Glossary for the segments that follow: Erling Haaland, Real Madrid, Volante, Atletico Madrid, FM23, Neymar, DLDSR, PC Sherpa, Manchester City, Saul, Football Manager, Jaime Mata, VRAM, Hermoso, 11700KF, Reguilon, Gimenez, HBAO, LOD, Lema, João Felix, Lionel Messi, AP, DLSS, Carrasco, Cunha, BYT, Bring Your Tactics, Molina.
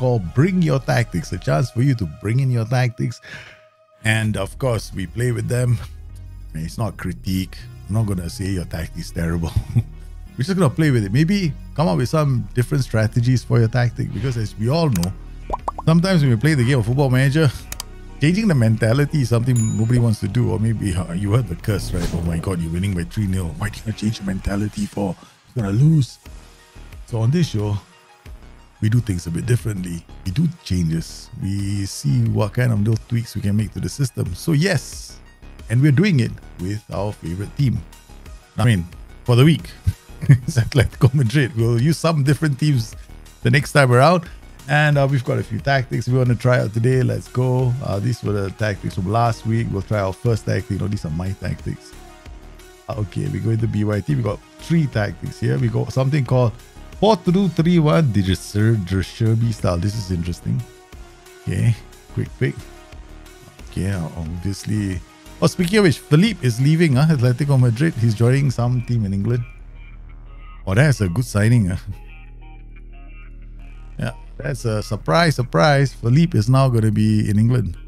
called Bring Your Tactics, a chance for you to bring in your tactics. And of course, we play with them. It's not critique. I'm not going to say your tactic's terrible. We're just going to play with it. Maybe come up with some different strategies for your tactic. Because as we all know, sometimes when we play the game of Football Manager, changing the mentality is something nobody wants to do. Or maybe you heard the curse, right? Oh my God, you're winning by 3-0. Why do you change your mentality for? You're going to lose. So on this show, we do things a bit differently. We do changes. We see what kind of little tweaks we can make to the system. So yes, and we're doing it with our favorite team. I mean, for the week, it's Atletico Madrid. We'll use some different teams the next time around. And we've got a few tactics we want to try out today. Let's go. These were the tactics from last week. We'll try our first tactic. No, these are my tactics. Okay, we go into BYT. We got three tactics here. We got something called 4-2-3-1 Derby style. This is interesting. Okay, quick pick. Okay, obviously. Oh, speaking of which, Philippe is leaving Atletico Madrid. He's joining some team in England. Oh, that's a good signing. Yeah, that's a surprise, surprise. Philippe is now going to be in England.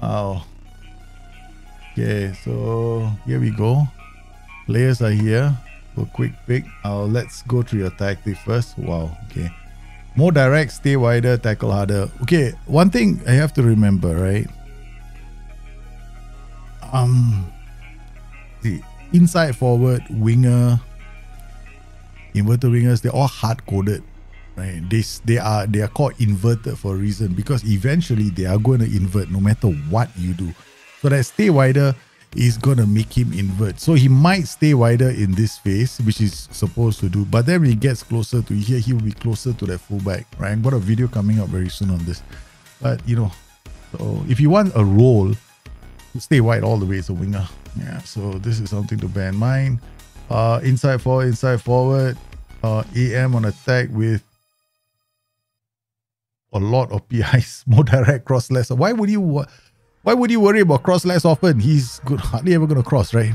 Oh. Okay, so here we go. Players are here. A quick pick. Let's go through your tactic first. Wow, okay. More direct, stay wider, tackle harder. Okay, one thing I have to remember, right? See, inside forward, winger, inverted wingers, they're all hard-coded, right? They are called inverted for a reason, because eventually they are going to invert no matter what you do. So that stay wider is going to make him invert. So he might stay wider in this phase, which he's supposed to do. But then when he gets closer to here, he will be closer to that fullback, right? I've got a video coming up very soon on this. But, you know, so if you want a role, stay wide all the way as a winger. Yeah, so this is something to bear in mind. Inside forward, AM on attack with a lot of PIs, more direct, cross less. Why would you... Why would you worry about cross less often? He's good, hardly ever going to cross, right?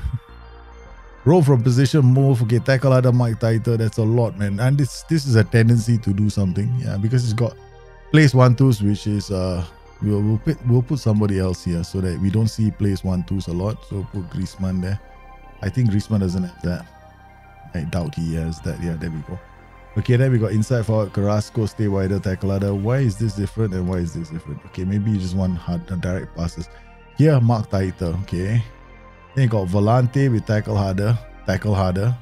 Roll from position, move, okay, tackle harder, mark tighter. That's a lot, man. And this is a tendency to do something, yeah, because it's got place 1-2s, which is, we'll put somebody else here so that we don't see place 1-2s a lot. So put Griezmann there. I think Griezmann doesn't have that. I doubt he has that. Yeah, there we go. Okay, then we got inside forward, Carrasco, stay wider, tackle harder. Why is this different and why is this different? Okay, maybe you just want hard, direct passes. Here, mark tighter, okay. Then you got Volante with tackle harder, tackle harder,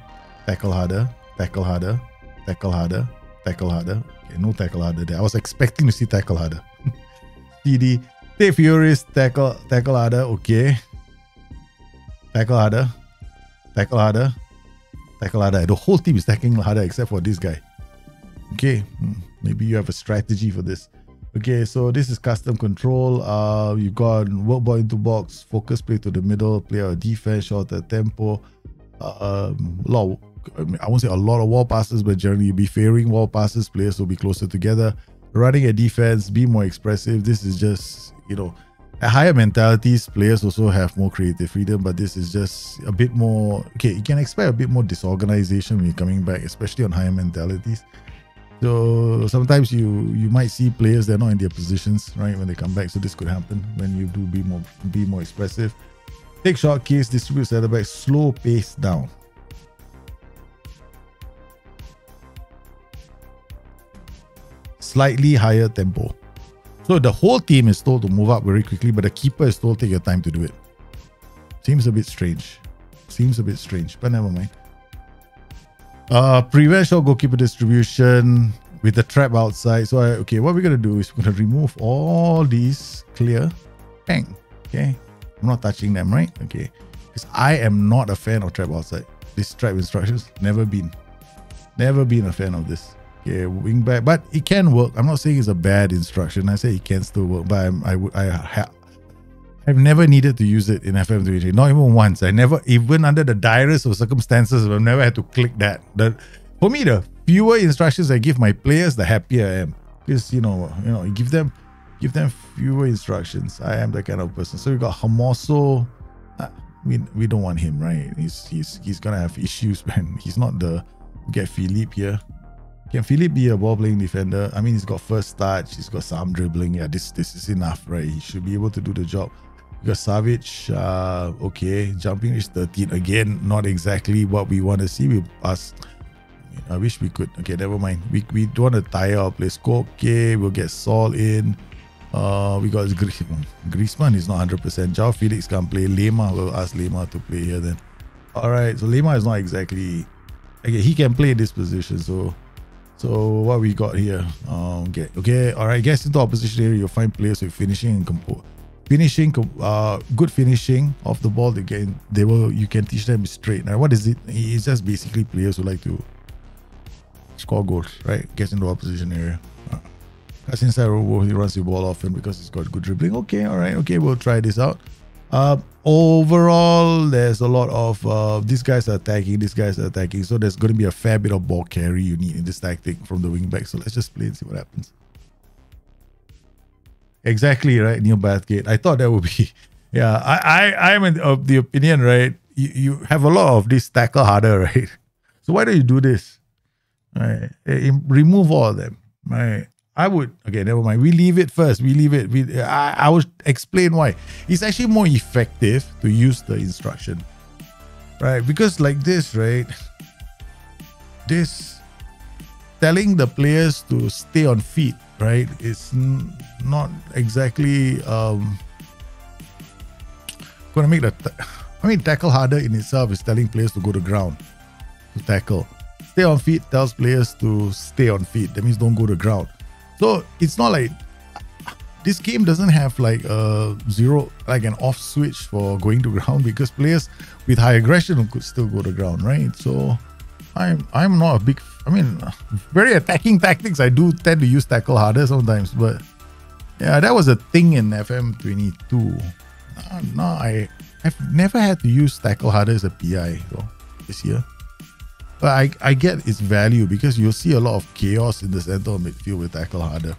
tackle harder, tackle harder, tackle harder, tackle harder. Okay, no tackle harder there. I was expecting to see tackle harder. TD, stay furious, tackle harder, okay. Tackle harder, tackle harder. Tackle harder. The whole team is tackling harder except for this guy. Okay, maybe you have a strategy for this. Okay, so this is custom control. You've got work ball into box, focus play to the middle, play our defense, shorter tempo. I won't say a lot of wall passes, but generally you'll be favoring wall passes. Players will be closer together. Running a defense, be more expressive. This is just, you know, at higher mentalities, players also have more creative freedom, but this is just a bit more... Okay, you can expect a bit more disorganization when you're coming back, especially on higher mentalities. So sometimes you might see players, they're not in their positions, right, when they come back. So this could happen when you do be more expressive. Take short kicks, distribute center back, slow pace down. Slightly higher tempo. So the whole team is told to move up very quickly, but the keeper is told take your time to do it. Seems a bit strange. Seems a bit strange, but never mind. Prevent short goalkeeper distribution with the trap outside. So, okay, what we're going to do is we're going to remove all these clear. Bang. Okay. I'm not touching them, right? Okay. Because I am not a fan of trap outside. This trap instructions, never been. Never been a fan of this. Okay, wing back, but it can work. I'm not saying it's a bad instruction. I say it can still work, but I've never needed to use it in FM23. Not even once. I never, even under the direst of circumstances, I've never had to click that. For me, the fewer instructions I give my players, the happier I am. Because you know, give them fewer instructions. I am that kind of person. So we got Hermoso. We don't want him, right? He's gonna have issues, man. He's not the. We get Philippe here. Can Philippe be a ball-playing defender? I mean, he's got first touch, he's got some dribbling. Yeah, this is enough, right? He should be able to do the job. You got Savage, okay. Jumping is 13. Again, not exactly what we want to see. We pass. I mean, I wish we could. Okay, never mind. We don't want to tire our place. Koke, we'll get Saul in. We got Griezmann is not 100%. João Felix can play. Lema, we'll ask Lema to play here then. Alright, so Lema is not exactly... Okay, he can play this position, so what we got here? Okay, alright, gets into opposition area, you'll find players with finishing and good finishing of the ball. You can teach them straight. Now, what is it? It's just basically players who like to score goals, right? Gets into opposition area. That's inside robo, he runs the ball often because he's got good dribbling. Okay, alright, okay, we'll try this out. Overall, there's a lot of these guys are attacking, so there's going to be a fair bit of ball carry you need in this tactic from the wing back. So let's just play and see what happens. Exactly, right? Neil Bathgate. I thought that would be... Yeah, I'm of the opinion, right? You have a lot of this tackle harder, right? So why don't you do this? Right? Remove all of them, right? I would... Okay, never mind. We leave it first. We leave it. I will explain why. It's actually more effective to use the instruction. Right? Because like this, right? This... Telling the players to stay on feet, right? It's not exactly... Gonna make the... I mean, tackle harder in itself is telling players to go to ground. To tackle. Stay on feet tells players to stay on feet. That means don't go to ground. So it's not like this game doesn't have like a zero, like an off switch for going to ground, because players with high aggression could still go to ground, right? So I'm not a big, I mean, very attacking tactics. I do tend to use tackle harder sometimes, but yeah, that was a thing in FM22. I've never had to use tackle harder as a PI though this year. But I get its value because you'll see a lot of chaos in the center of midfield with tackle harder.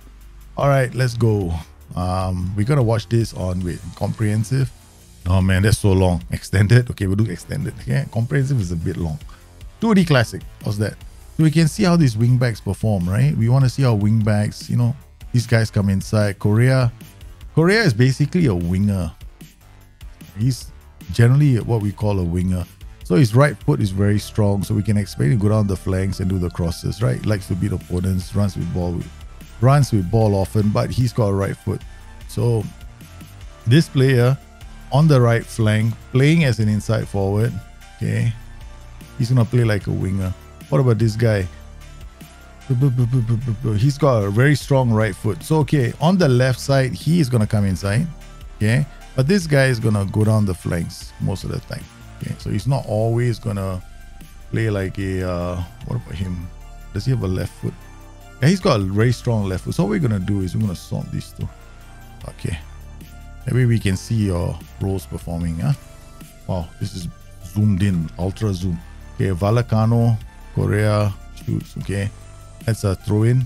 Alright, let's go. We're going to watch this on, wait, comprehensive. Oh man, that's so long. Extended. Okay, we'll do extended. Okay, comprehensive is a bit long. 2D classic. How's that? So we can see how these wingbacks perform, right? We want to see how wingbacks, you know, these guys come inside. Korea is basically a winger. He's generally what we call a winger. So his right foot is very strong, so we can expect him to go down the flanks and do the crosses, right? Likes to beat opponents, runs with ball often, but he's got a right foot. So this player on the right flank, playing as an inside forward, okay? He's gonna play like a winger. What about this guy? He's got a very strong right foot. So okay, on the left side, he is gonna come inside, okay? But this guy is gonna go down the flanks most of the time. Okay, so he's not always gonna play like a what about him? Does he have a left foot? Yeah, he's got a very strong left foot. So what we're gonna do is we're gonna sort these two. Okay. That way we can see your roles performing, huh? Wow, this is zoomed in, ultra zoom. Okay, Valacano, Korea shoots, okay. Let's throw in.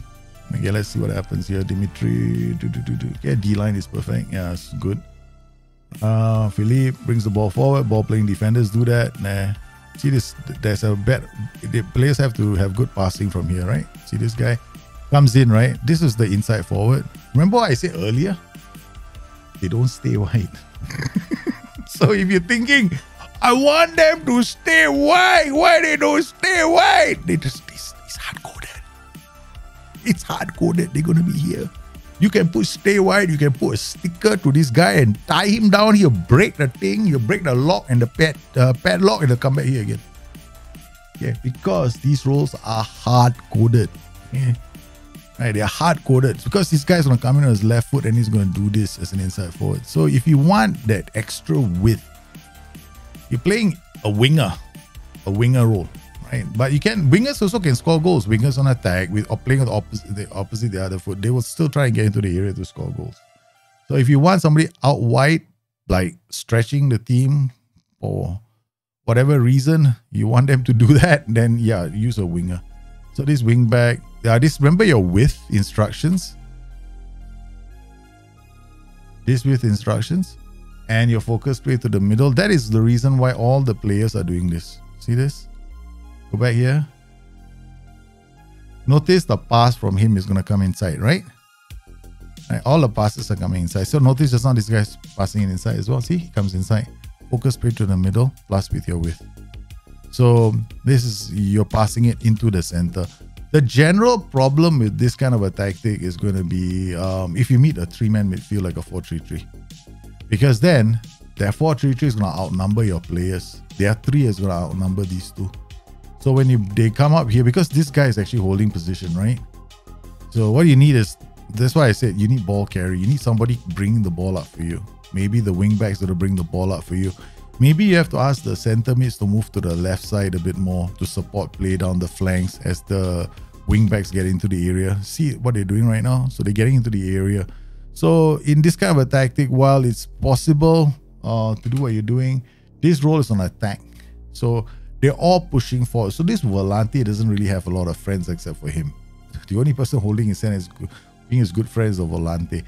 Okay, let's see what happens here. Dimitri. Okay, D-line is perfect. Yeah, it's good. Philippe brings the ball forward. Ball playing defenders do that. Nah. See this, there's a bet. The players have to have good passing from here, right? See this guy comes in, right? This is the inside forward. Remember what I said earlier? They don't stay wide. So if you're thinking, I want them to stay wide, why they don't stay wide? They just, it's hard-coded. It's hard-coded. They're gonna be here. You can put stay wide, you can put a sticker to this guy and tie him down. He'll break the thing, he'll break the lock and the padlock, and he'll come back here again. Yeah, because these roles are hard-coded. Yeah. Right, they're hard-coded. Because this guy's going to come in on his left foot and he's going to do this as an inside forward. So if you want that extra width, you're playing a winger role. Right? But you can, wingers also can score goals. Wingers on attack with or playing on the opposite the other foot, they will still try and get into the area to score goals. So if you want somebody out wide, like stretching the team or whatever reason you want them to do that, then yeah, use a winger. So this wing back, yeah, this remember your width instructions. This width instructions and your focus play to the middle. That is the reason why all the players are doing this. See this? Go back here. Notice the pass from him is going to come inside, right? Right? All the passes are coming inside. So notice just now this guy's passing it inside as well. See, he comes inside. Focus straight to the middle, plus with your width. So this is, you're passing it into the center. The general problem with this kind of a tactic is going to be if you meet a three-man midfield like a 4-3-3. Because then their 4-3-3 is going to outnumber your players. Their 3 is going to outnumber these two. So when they come up here, because this guy is actually holding position, right? So what you need is, that's why I said you need ball carry. You need somebody bringing the ball up for you. Maybe the wing backs that'll bring the ball up for you. Maybe you have to ask the center mids to move to the left side a bit more to support play down the flanks as the wing backs get into the area. See what they're doing right now? So they're getting into the area. So in this kind of a tactic, while it's possible to do what you're doing, this role is on attack. So they're all pushing forward. So this Volante doesn't really have a lot of friends except for him. The only person holding his hand is being his good friend is the Volante.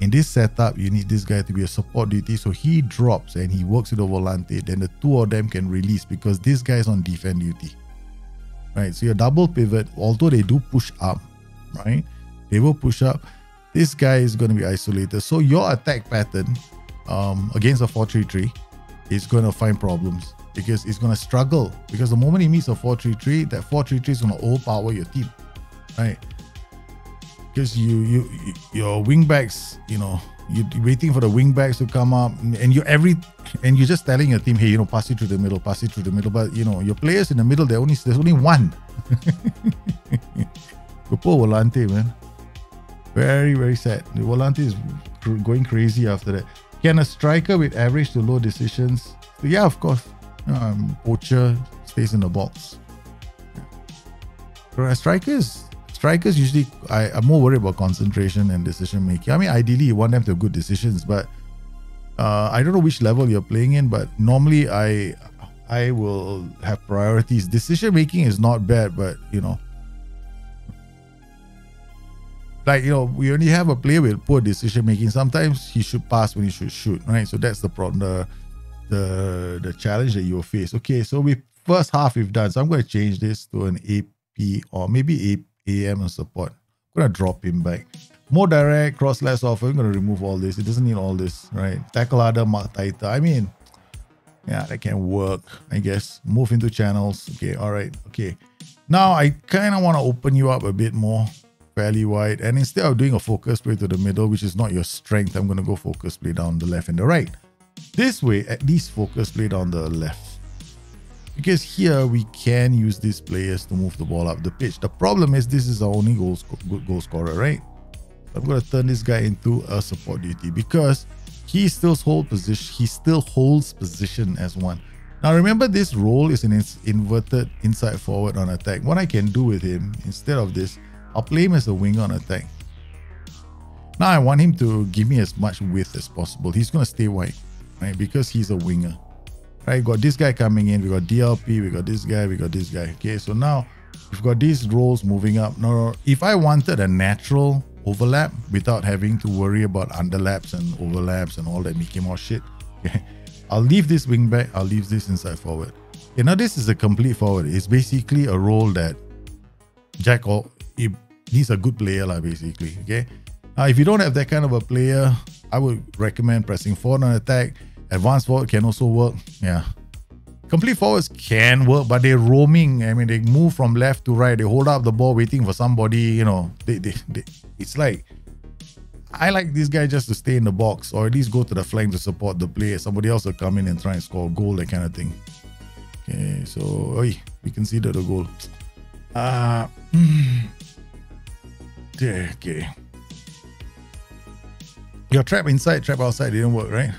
In this setup, you need this guy to be a support duty. So he drops and he works with the Volante. Then the two of them can release because this guy is on defense duty. Right? So your double pivot, although they do push up, right? They will push up. This guy is going to be isolated. So your attack pattern against a 4-3-3 is going to find problems because it's going to struggle. Because the moment he meets a 4-3-3, that 4-3-3 is going to overpower your team. Right? Because your wing backs, you know, you're waiting for the wing backs to come up, and you're just telling your team, hey, you know, pass it through the middle, pass it through the middle. But you know, your players in the middle, there's only one. The poor Volante, man, very very sad. The Volante is going crazy after that. Can a striker with average to low decisions? So yeah, of course. Poacher stays in the box. For a striker is. Strikers usually, I'm more worried about concentration and decision making. I mean, ideally you want them to have good decisions, but I don't know which level you're playing in, but normally I will have priorities. Decision making is not bad, but you know, like, you know, we only have a player with poor decision making. Sometimes he should pass when he should shoot, right? So that's the problem, the challenge that you will face. Okay, so we first half we've done. So I'm going to change this to an AP or maybe AM and support. I'm gonna drop him back. More direct, cross less often. I'm gonna remove all this. It doesn't need all this, right? Tackle harder, mark tighter. I mean, yeah, that can work, I guess. Move into channels. Okay, all right. Okay, now I kind of want to open you up a bit more, fairly wide. And instead of doing a focus play to the middle, which is not your strength, I'm gonna go focus play down the left and the right. This way, at least focus play down the left. Because here we can use these players to move the ball up the pitch. The problem is this is our only good goal scorer, right? I'm going to turn this guy into a support duty because he still holds position. He still holds position as one. Now remember, this role is an inverted inside forward on attack. What I can do with him instead of this, I'll play him as a winger on attack. Now I want him to give me as much width as possible. He's going to stay wide, right? Because he's a winger. Right, got this guy coming in, we got DLP, we got this guy, we got this guy. Okay, so now we've got these roles moving up. Now, if I wanted a natural overlap without having to worry about underlaps and overlaps and all that Mickey Mouse shit, okay, I'll leave this wing back, I'll leave this inside forward. Okay, now this is a complete forward. It's basically a role that Jack, or he's a good player, like, basically. Okay, now if you don't have that kind of a player, I would recommend pressing forward on attack. Advanced forward can also work. Yeah, complete forwards can work, but they're roaming. I mean, they move from left to right. They hold up the ball, waiting for somebody. You know, they it's like, I like this guy just to stay in the box or at least go to the flank to support the player. Somebody else will come in and try and score a goal, that kind of thing. Okay, so we considered a goal. Okay. Your trap inside, trap outside didn't work, right?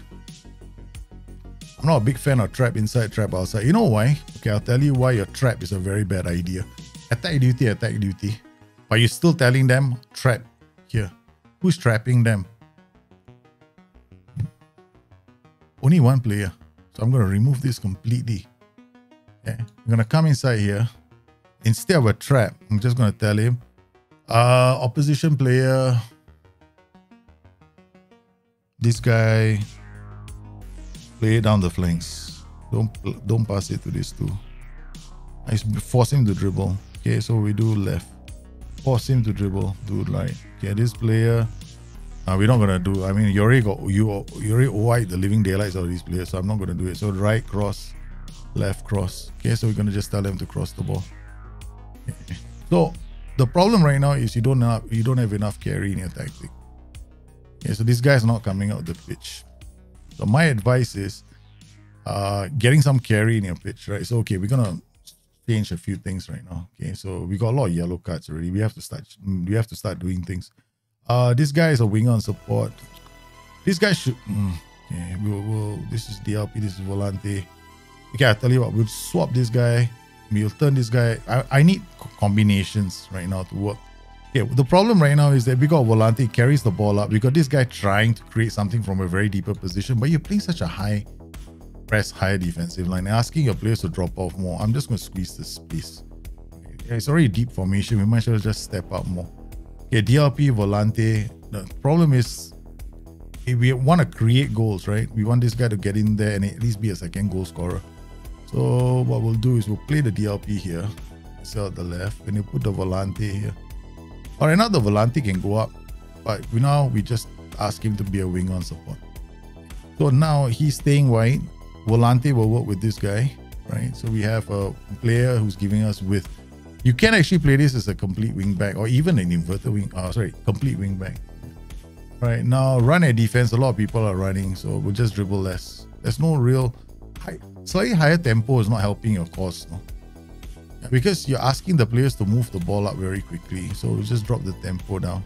I'm not a big fan of trap inside, trap outside. You know why? Okay, I'll tell you why your trap is a very bad idea. Attack duty, but you're still telling them trap here. Who's trapping them? Only one player. So I'm going to remove this completely. Okay, I'm going to come inside here. Instead of a trap, I'm just going to tell him, opposition player, this guy, play down the flanks. Don't pass it to these two. I force him to dribble. Okay, so we do left. force him to dribble, dude. Like, get this player. We're not gonna do. I mean, you already wide the living daylights out of these players, so I'm not gonna do it. So right cross, left cross. Okay, so we're gonna just tell them to cross the ball. Okay. So the problem right now is you don't have enough carry in your tactic. Okay, so this guy's not coming out the pitch. So my advice is getting some carry in your pitch, right? So okay, we're gonna change a few things right now. Okay, so we got a lot of yellow cards already. We have to start doing things. This guy is a winger on support. This guy should. Okay, we'll this is DLP. This is Volante. Okay, I tell you what. We'll swap this guy. We'll turn this guy. I need combinations right now to work. Okay, the problem right now is that we got Volante, he carries the ball up. We got this guy trying to create something from a very deeper position, but you're playing such a high press, high defensive line, asking your players to drop off more. I'm just going to squeeze this space. Okay, it's already a deep formation. We might as well just step up more. Okay, DLP, Volante. The problem is if we want to create goals, right? We want this guy to get in there and at least be a second goal scorer. So what we'll do is we'll play the DLP here, sell the left, and you put the Volante here. All right, now the Volante can go up, but now we just ask him to be a wing on support. So now he's staying wide. Volante will work with this guy, right? So we have a player who's giving us width. You can actually play this as a complete wing back or even an inverted wing. Complete wing back. Right now, run at defense. A lot of people are running, so we'll just dribble less. There's no real slightly higher tempo is not helping, of course, no? Because you're asking the players to move the ball up very quickly. So we'll just drop the tempo down.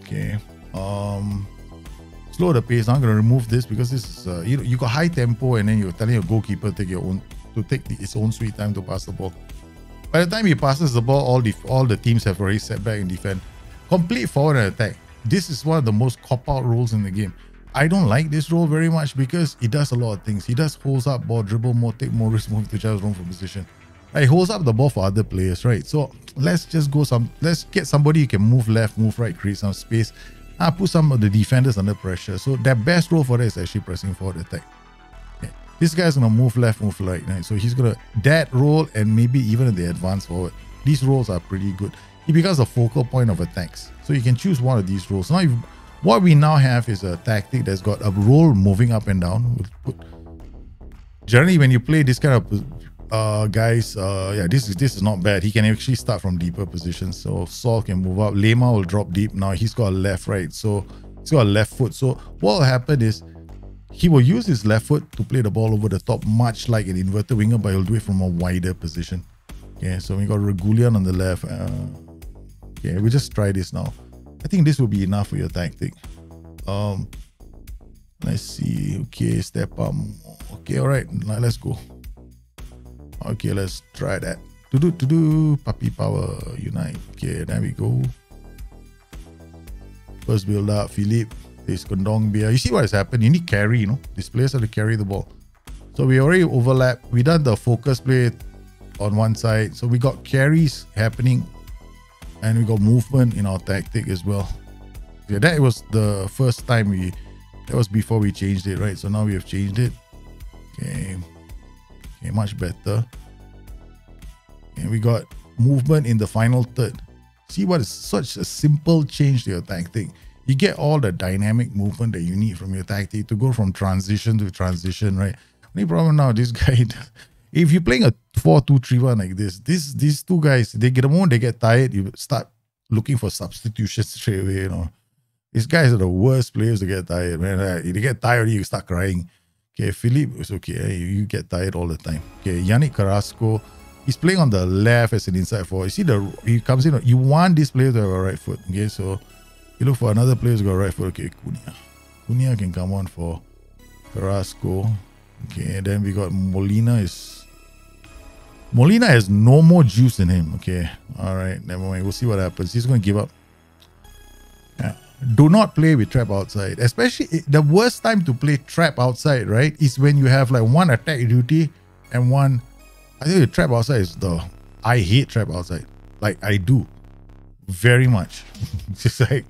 Okay. Slow the pace. I'm gonna remove this because this is you got high tempo and then you're telling your goalkeeper to take its own sweet time to pass the ball. By the time he passes the ball, all the teams have already set back and defend. Complete forward and attack. This is one of the most cop-out roles in the game. I don't like this role very much because he does a lot of things. He does holds up ball, dribble more, take more risk, move to child's room for position. He holds up the ball for other players, right? So let's get somebody who can move left, move right, create some space. Put some of the defenders under pressure. So their best role for that is actually pressing forward attack. This guy's gonna move left, move right, right? So he's gonna that role and maybe even the advance forward. These roles are pretty good. He becomes a focal point of attacks. So you can choose one of these roles. Now, what we now have is a tactic that's got a role moving up and down. Generally, when you play this kind of guys, this is not bad. He can actually start from deeper positions. So Saul can move up. Lema will drop deep. Now he's got a left, right? So he's got a left foot. So what will happen is, he will use his left foot to play the ball over the top, much like an inverted winger, but he'll do it from a wider position. Okay, so we got Reguilon on the left. Okay, we'll just try this now. I think this will be enough for your tactic. Let's see. Okay, step up. Okay, all right. Now let's go. Okay, let's try that. Puppy power, unite. Okay, there we go. First build up, Philippe. This Kondong Beer. You see what has happened? You need carry, you know. These players have to carry the ball. So we already overlap. We done the focus play on one side. So we got carries happening and we got movement in our tactic as well. Yeah, that was the first time that was before we changed it, right? So now we have changed it. Okay. Okay, much better. And we got movement in the final third. See what is such a simple change to your tactic. You get all the dynamic movement that you need from your tactic to go from transition to transition, right? Only problem now, this guy, if you're playing a 4-2-3-1 like this, these two guys, the moment they get tired, you start looking for substitutions straight away, you know. These guys are the worst players to get tired, man. If they get tired, you start crying. Okay, Philippe, it's okay. You get tired all the time. Okay, Yannick Carrasco, he's playing on the left as an inside forward. You see, he comes in, you want this player to have a right foot, okay? So, you look for another player who's got a right foot. Okay, Cunha. Cunha can come on for Carrasco. Okay, and then we got Molina. Molina has no more juice in him. Okay, all right, never mind. We'll see what happens. He's going to give up. Yeah. Do not play with trap outside. Especially, the worst time to play trap outside, right, is when you have like one attack duty and one... I think the trap outside is the... I hate trap outside. Like, I do. Very much. It's just like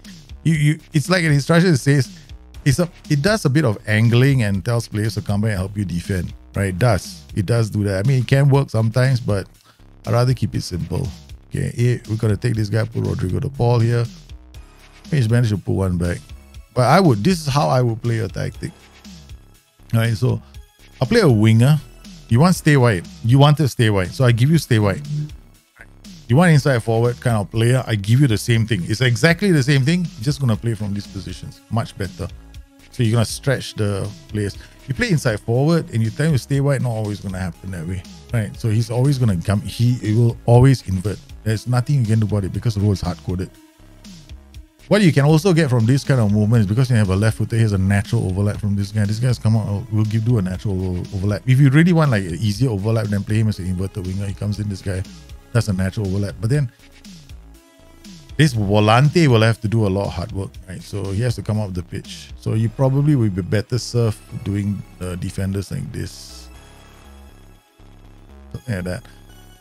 it's like an instruction that says it does a bit of angling and tells players to come back and help you defend, right? It does do that. I mean, it can work sometimes, but I'd rather keep it simple. Okay, here we're gonna take this guy, put Rodrigo de Paul here. He's managed to put one back. But I would, this is how I would play a tactic. Alright, so I'll play a winger. You want stay wide. You want to stay wide. So I give you stay wide. You want inside forward kind of player, I give you the same thing. It's exactly the same thing. You're just gonna play from these positions. Much better. So you're gonna stretch the players. You play inside forward and you tell him to stay wide, not always gonna happen that way. Right? So he's always gonna come, he will always invert. There's nothing you can do about it because the role is hard-coded. What you can also get from this kind of movement is because you have a left footer, here's a natural overlap from this guy. This guy's come out, we'll give you a natural overlap. If you really want like an easier overlap, then play him as an inverted winger. He comes in, this guy, that's a natural overlap. But then this Volante will have to do a lot of hard work, right? So he has to come up the pitch. So you probably will be better served doing defenders like this. Something like that.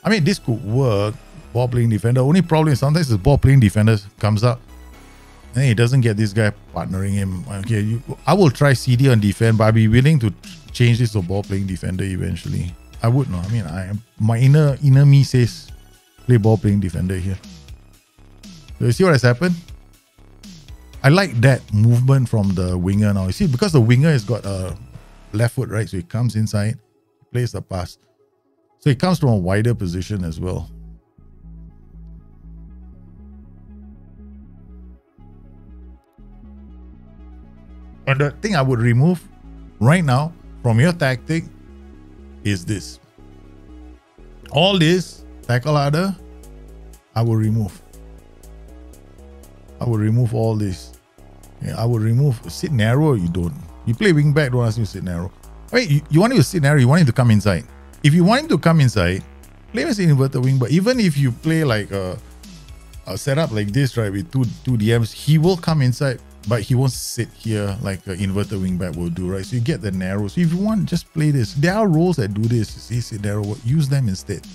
I mean, this could work. Ball playing defender. Only problem is sometimes the ball playing defender comes up and he doesn't get this guy partnering him. Okay, I will try CD on defense, but I'll be willing to change this to ball playing defender eventually. I would know. I mean, my inner me says play ball playing defender here. So you see what has happened? I like that movement from the winger now. You see, because the winger has got a left foot, right? So he comes inside, plays the pass. So he comes from a wider position as well. And the thing I would remove right now from your tactic is this. All this tackle harder, I will remove. I will remove all this. Yeah, I will remove sit narrow. You don't. You play wing back. Don't ask me to sit narrow. Wait, you want him to sit narrow. You want him to come inside. If you want him to come inside, play him as an inverted wing. But even if you play like a setup like this, right, with two DMs, he will come inside, but he won't sit here like an inverted wing back will do, right? So you get the narrow. So if you want, just play this. There are roles that do this. You see, sit narrow. Use them instead.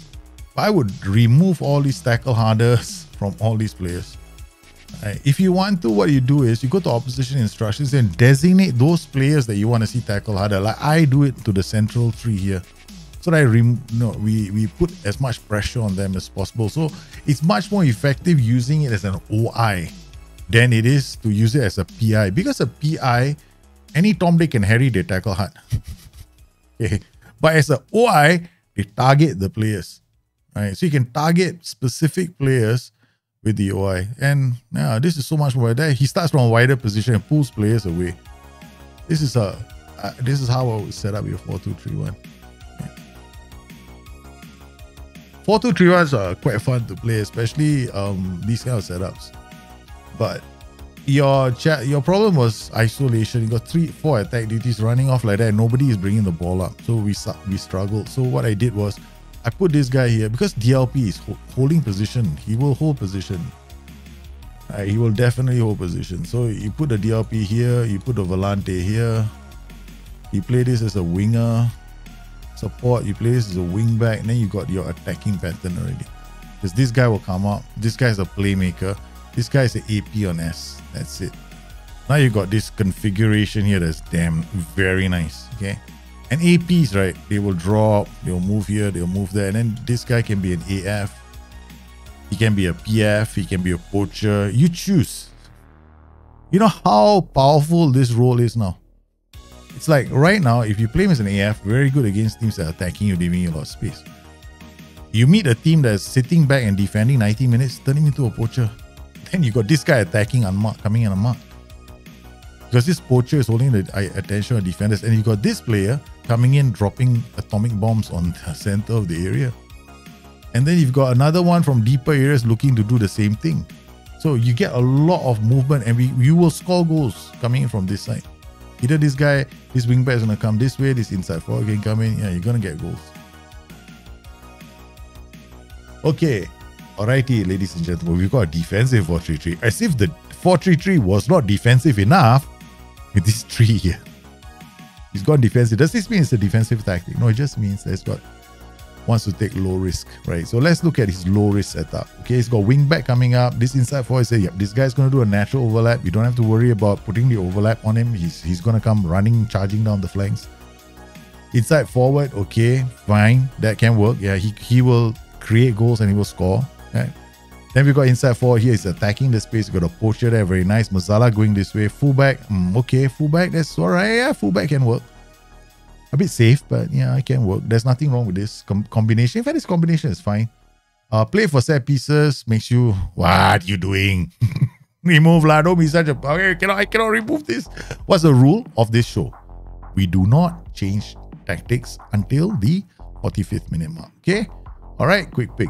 But I would remove all these tackle harders from all these players. Right. If you want to, what you do is you go to opposition instructions and designate those players that you want to see tackle harder. Like I do it to the central three here, so that we put as much pressure on them as possible. So it's much more effective using it as an OI than it is to use it as a PI, because a PI, any Tom, Dick and Harry, they tackle hard. Okay, but as an OI, they target the players. Right, so you can target specific players with the OI. And yeah, this is so much more there. He starts from a wider position and pulls players away. This is a this is how I would set up your 4-2-3-1. 4-2-3-1s are quite fun to play, especially these kind of setups. But your problem was isolation. You got 3-4 attack duties running off like that. Nobody is bringing the ball up, so we struggled. So what I did was, I put this guy here because DLP is holding position. He will hold position. He will definitely hold position. So you put the DLP here. You put the Volante here. You play this as a winger. Support, you play this as a wing back. And then you got your attacking pattern already. Because this guy will come up. This guy is a playmaker. This guy is an AP on S. That's it. Now you got this configuration here that's damn very nice. Okay. And APs, right, they will draw up, they'll move here, they'll move there. And then this guy can be an AF, he can be a PF, he can be a poacher. You choose. You know how powerful this role is now. It's like right now, if you play him as an AF, very good against teams that are attacking you, leaving you a lot of space. You meet a team that's sitting back and defending 90 minutes, turn him into a poacher. Then you got this guy attacking unmarked, coming in unmarked. Because this poacher is holding the attention of defenders, and you got this player coming in, dropping atomic bombs on the center of the area. And then you've got another one from deeper areas looking to do the same thing. So you get a lot of movement, and you will score goals coming in from this side. Either this guy, this wingback is going to come this way, this inside forward can come in. Yeah, you're going to get goals. Okay. Alrighty, ladies and gentlemen, we've got a defensive 4-3-3. As if the 4-3-3 was not defensive enough with this 3 here. He's gone defensive. Does this mean it's a defensive tactic? No, it just means that he's got wants to take low risk, right? So let's look at his low risk setup. Okay, he's got wing back coming up. This inside forward, say, yep, this guy's going to do a natural overlap. You don't have to worry about putting the overlap on him. He's going to come running, charging down the flanks. Inside forward, okay, fine. That can work. Yeah, he will create goals and he will score. Right? Then we got inside four. Here is attacking the space. Got a poacher there. Very nice. Mazzala going this way. Fullback. Okay, fullback. That's alright. Yeah, fullback can work. A bit safe, but yeah, it can work. There's nothing wrong with this combination. In fact, this combination is fine. Play for set pieces makes you... What you doing? Remove lah. Don't be such a... Okay, I cannot remove this. What's the rule of this show? We do not change tactics until the 45th minute mark. Okay? Alright, quick pick.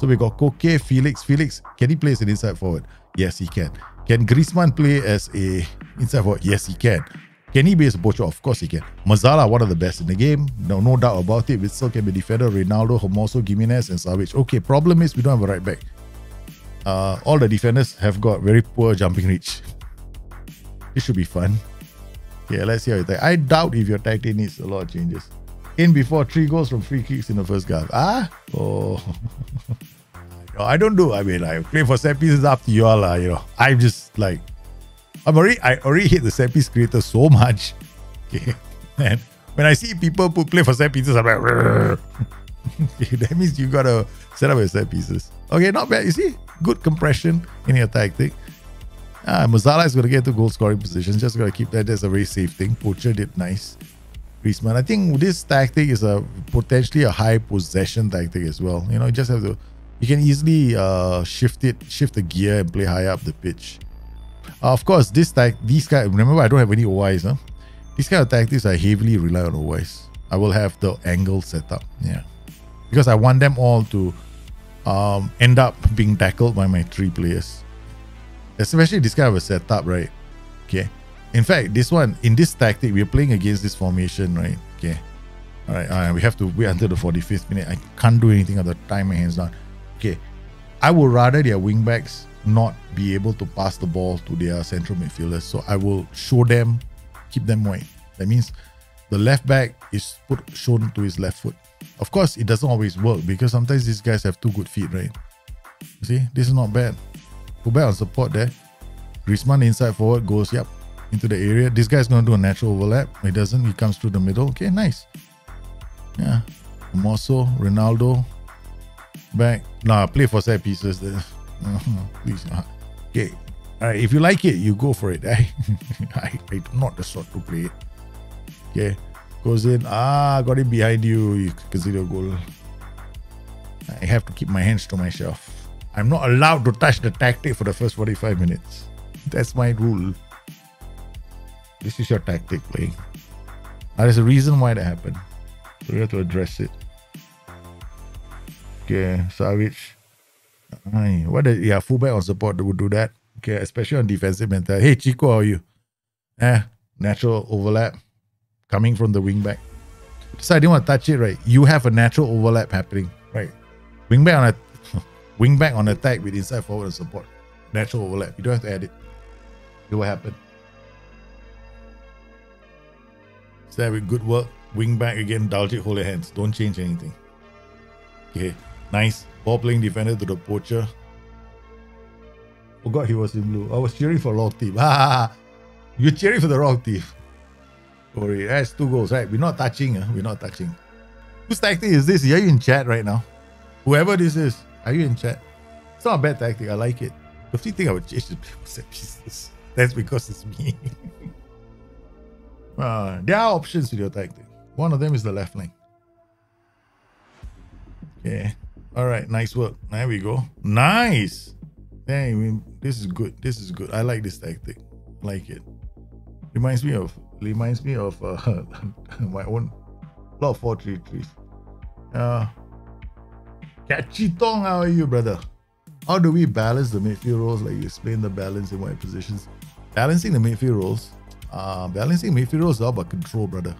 So we got Koke, Felix. Felix, can he play as an inside forward? Yes, he can. Can Griezmann play as a inside forward? Yes, he can. Can he be as a poacher? Of course he can. Mazzala, one of the best in the game. No doubt about it. Witzel can be defender. Ronaldo, Hermoso, Gimenez, and Savage. Okay, problem is we don't have a right back. All the defenders have got very poor jumping reach. This should be fun. Yeah, let's see how you attack. I doubt if your tactic needs a lot of changes. In before 3 goals from free kicks in the first half. Oh, no, I don't do. I mean, I play for set pieces up to you all. You know, I'm just like, I already hate the set piece creator so much. Okay, and when I see people play for set pieces, I'm like, okay, that means you gotta set up your set pieces. Okay, not bad. You see, good compression in your tactic. Mazzala is gonna get to goal scoring positions. Just gotta keep that. That's a very safe thing. Poacher did nice. Griezmann. I think this tactic is a potentially a high possession tactic as well. You know, you just have to, you can easily shift the gear and play higher up the pitch. Of course, these guys, remember I don't have any OIs. Huh? These kind of tactics I heavily rely on OIs. I will have the angle set up, yeah, because I want them all to end up being tackled by my 3 players. Especially this kind of a setup, right? Okay. In fact, this one, in this tactic, we're playing against this formation, right? Okay. All right, we have to wait until the 45th minute. I can't do anything at the time, my hands down. Okay. I would rather their wingbacks not be able to pass the ball to their central midfielders. So I will show them, keep them wide. That means the left back is shown to his left foot. Of course, it doesn't always work because sometimes these guys have 2 good feet, right? You see, this is not bad. Go back on support there. Griezmann inside forward goes, yep, into the area. This guy's going to do a natural overlap. He doesn't. He comes through the middle. Okay, nice. Yeah. Mosso, Ronaldo. Back. Nah, play for set pieces. Please. Okay. Alright, if you like it, you go for it. I'm not the sort to play it. Okay. Goes in. Got it behind you. You consider goal. I have to keep my hands to myself. I'm not allowed to touch the tactic for the first 45 minutes. That's my rule. This is your tactic playing. Now, there's a reason why that happened. So we have to address it. Okay, Savage. Yeah, fullback on support would do that. Okay, especially on defensive mentality. Hey, Chico, how are you? Natural overlap coming from the wing back. So I didn't want to touch it, right? You have a natural overlap happening, right? Wing back on attack with inside forward and support. Natural overlap. You don't have to add it. It will happen. Start with good work. Wing back again. Dalgic, hold your hands. Don't change anything. Okay. Nice. Ball playing defender to the poacher. Forgot he was in blue. I was cheering for the wrong team. You're cheering for the wrong team. Sorry. That's 2 goals, right? We're not touching. We're not touching. Whose tactic is this? Are you in chat right now? Whoever this is, are you in chat? It's not a bad tactic. I like it. If you think I would change the set pieces, that's because it's me. There are options with your tactic. One of them is the left flank. Okay. Alright, nice work. There we go. Nice! Dang, this is good. This is good. I like this tactic. I like it. Reminds me of my own lot of 4-3-3s. Kachitong, how are you, brother? How do we balance the midfield roles? Like you explain the balance in my positions. Balancing the midfield roles. Balancing midfield is all about control, brother.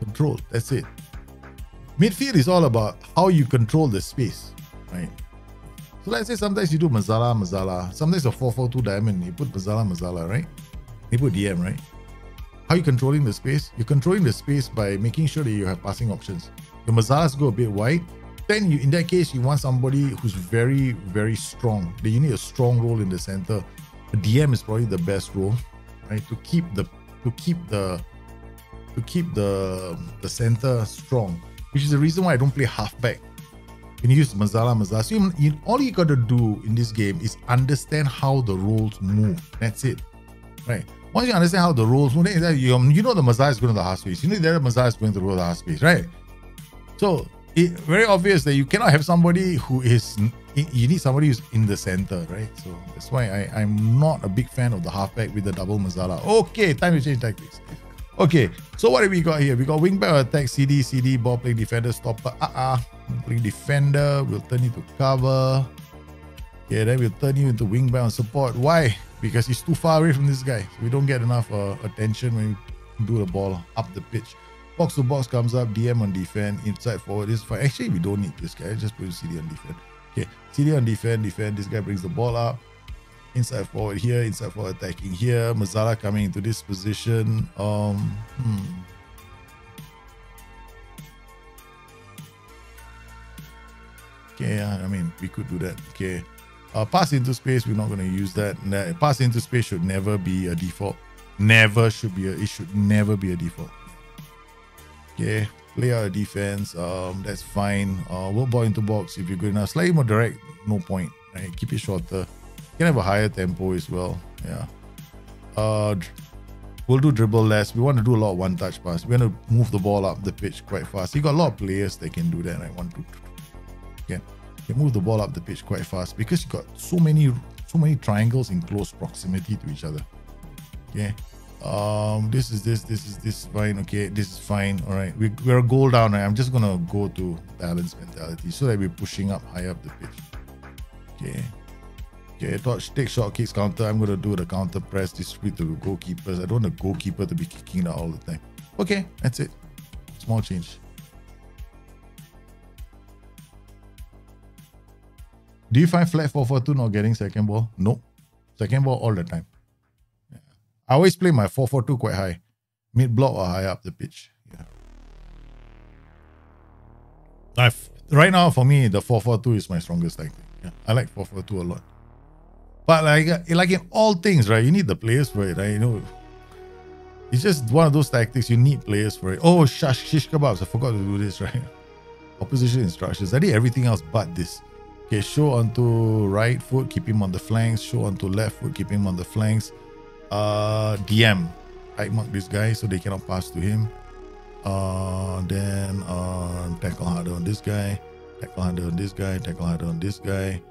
Control, that's it. Midfield is all about how you control the space, right? So let's say sometimes you do Mazzala. Sometimes a 4-4-2 diamond, you put Mazzala, right? You put DM, right? How are you controlling the space? You're controlling the space by making sure that you have passing options. Your Mazzalas go a bit wide. Then you, in that case, you want somebody who's very, very strong. Then you need a strong role in the center. A DM is probably the best role. Right, to keep the center strong, which is the reason why I don't play halfback. Can use Mazzala. So all you got to do in this game is understand how the roles move. That's it, right? Once you understand how the roles move, you know the Mazzala is going to the half space. You know that Mazzala is going to the half space, right? So it's very obvious that you cannot have somebody who is. You need somebody who's in the center, right? So that's why I'm not a big fan of the halfback with the double Mazzala. Okay, time to change tactics. Okay, so what have we got here? We got wing back attack, CD, ball playing defender, stopper, playing defender, we'll turn you to cover. Yeah, then we'll turn you into wing back on support. Why? Because he's too far away from this guy. So we don't get enough attention when we do the ball up the pitch. Box to box comes up, DM on defense, inside forward is fine. Actually, we don't need this guy. Just put CD on defense. Okay, CD on defense. This guy brings the ball up. Inside forward here, inside forward attacking here. Mazzala coming into this position. Okay, I mean, we could do that. Okay, pass into space. We're not going to use that. Pass into space should never be a default. It should never be a default. Okay, play out of defense. That's fine. Work ball into box if you're good enough. Slightly more direct, no point. Right, keep it shorter. Can have a higher tempo as well. Yeah. We'll do dribble less. We want to do a lot of one-touch pass. We're going to move the ball up the pitch quite fast. You got a lot of players that can do that, right? You can move the ball up the pitch quite fast because you got so many triangles in close proximity to each other. Okay. This is fine. Okay, this is fine. All right. We're a goal down, right? I'm just gonna go to balance mentality so that we're pushing up high up the pitch. Okay. Okay, take shot, kicks, counter. I'm going to do the counter press, distribute to the goalkeepers. I don't want the goalkeeper to be kicking it out all the time. Okay, that's it. Small change. Do you find flat 4-4-2 not getting second ball? No. Second ball all the time. Yeah. I always play my 4-4-2 quite high. Mid-block or high up the pitch. Yeah. Right now, for me, the 4-4-2 is my strongest tactic. Yeah. I like 4-4-2 a lot. But like in all things, right? You need the players for it, right? You know, it's just one of those tactics. You need players for it. Oh, shish kebabs! I forgot to do this, right? Opposition instructions. I did everything else but this. Okay, show onto right foot, keep him on the flanks. Show onto left foot, keep him on the flanks. DM, right mark this guy so they cannot pass to him. Then tackle harder on this guy. Tackle harder on this guy. Tackle harder on this guy.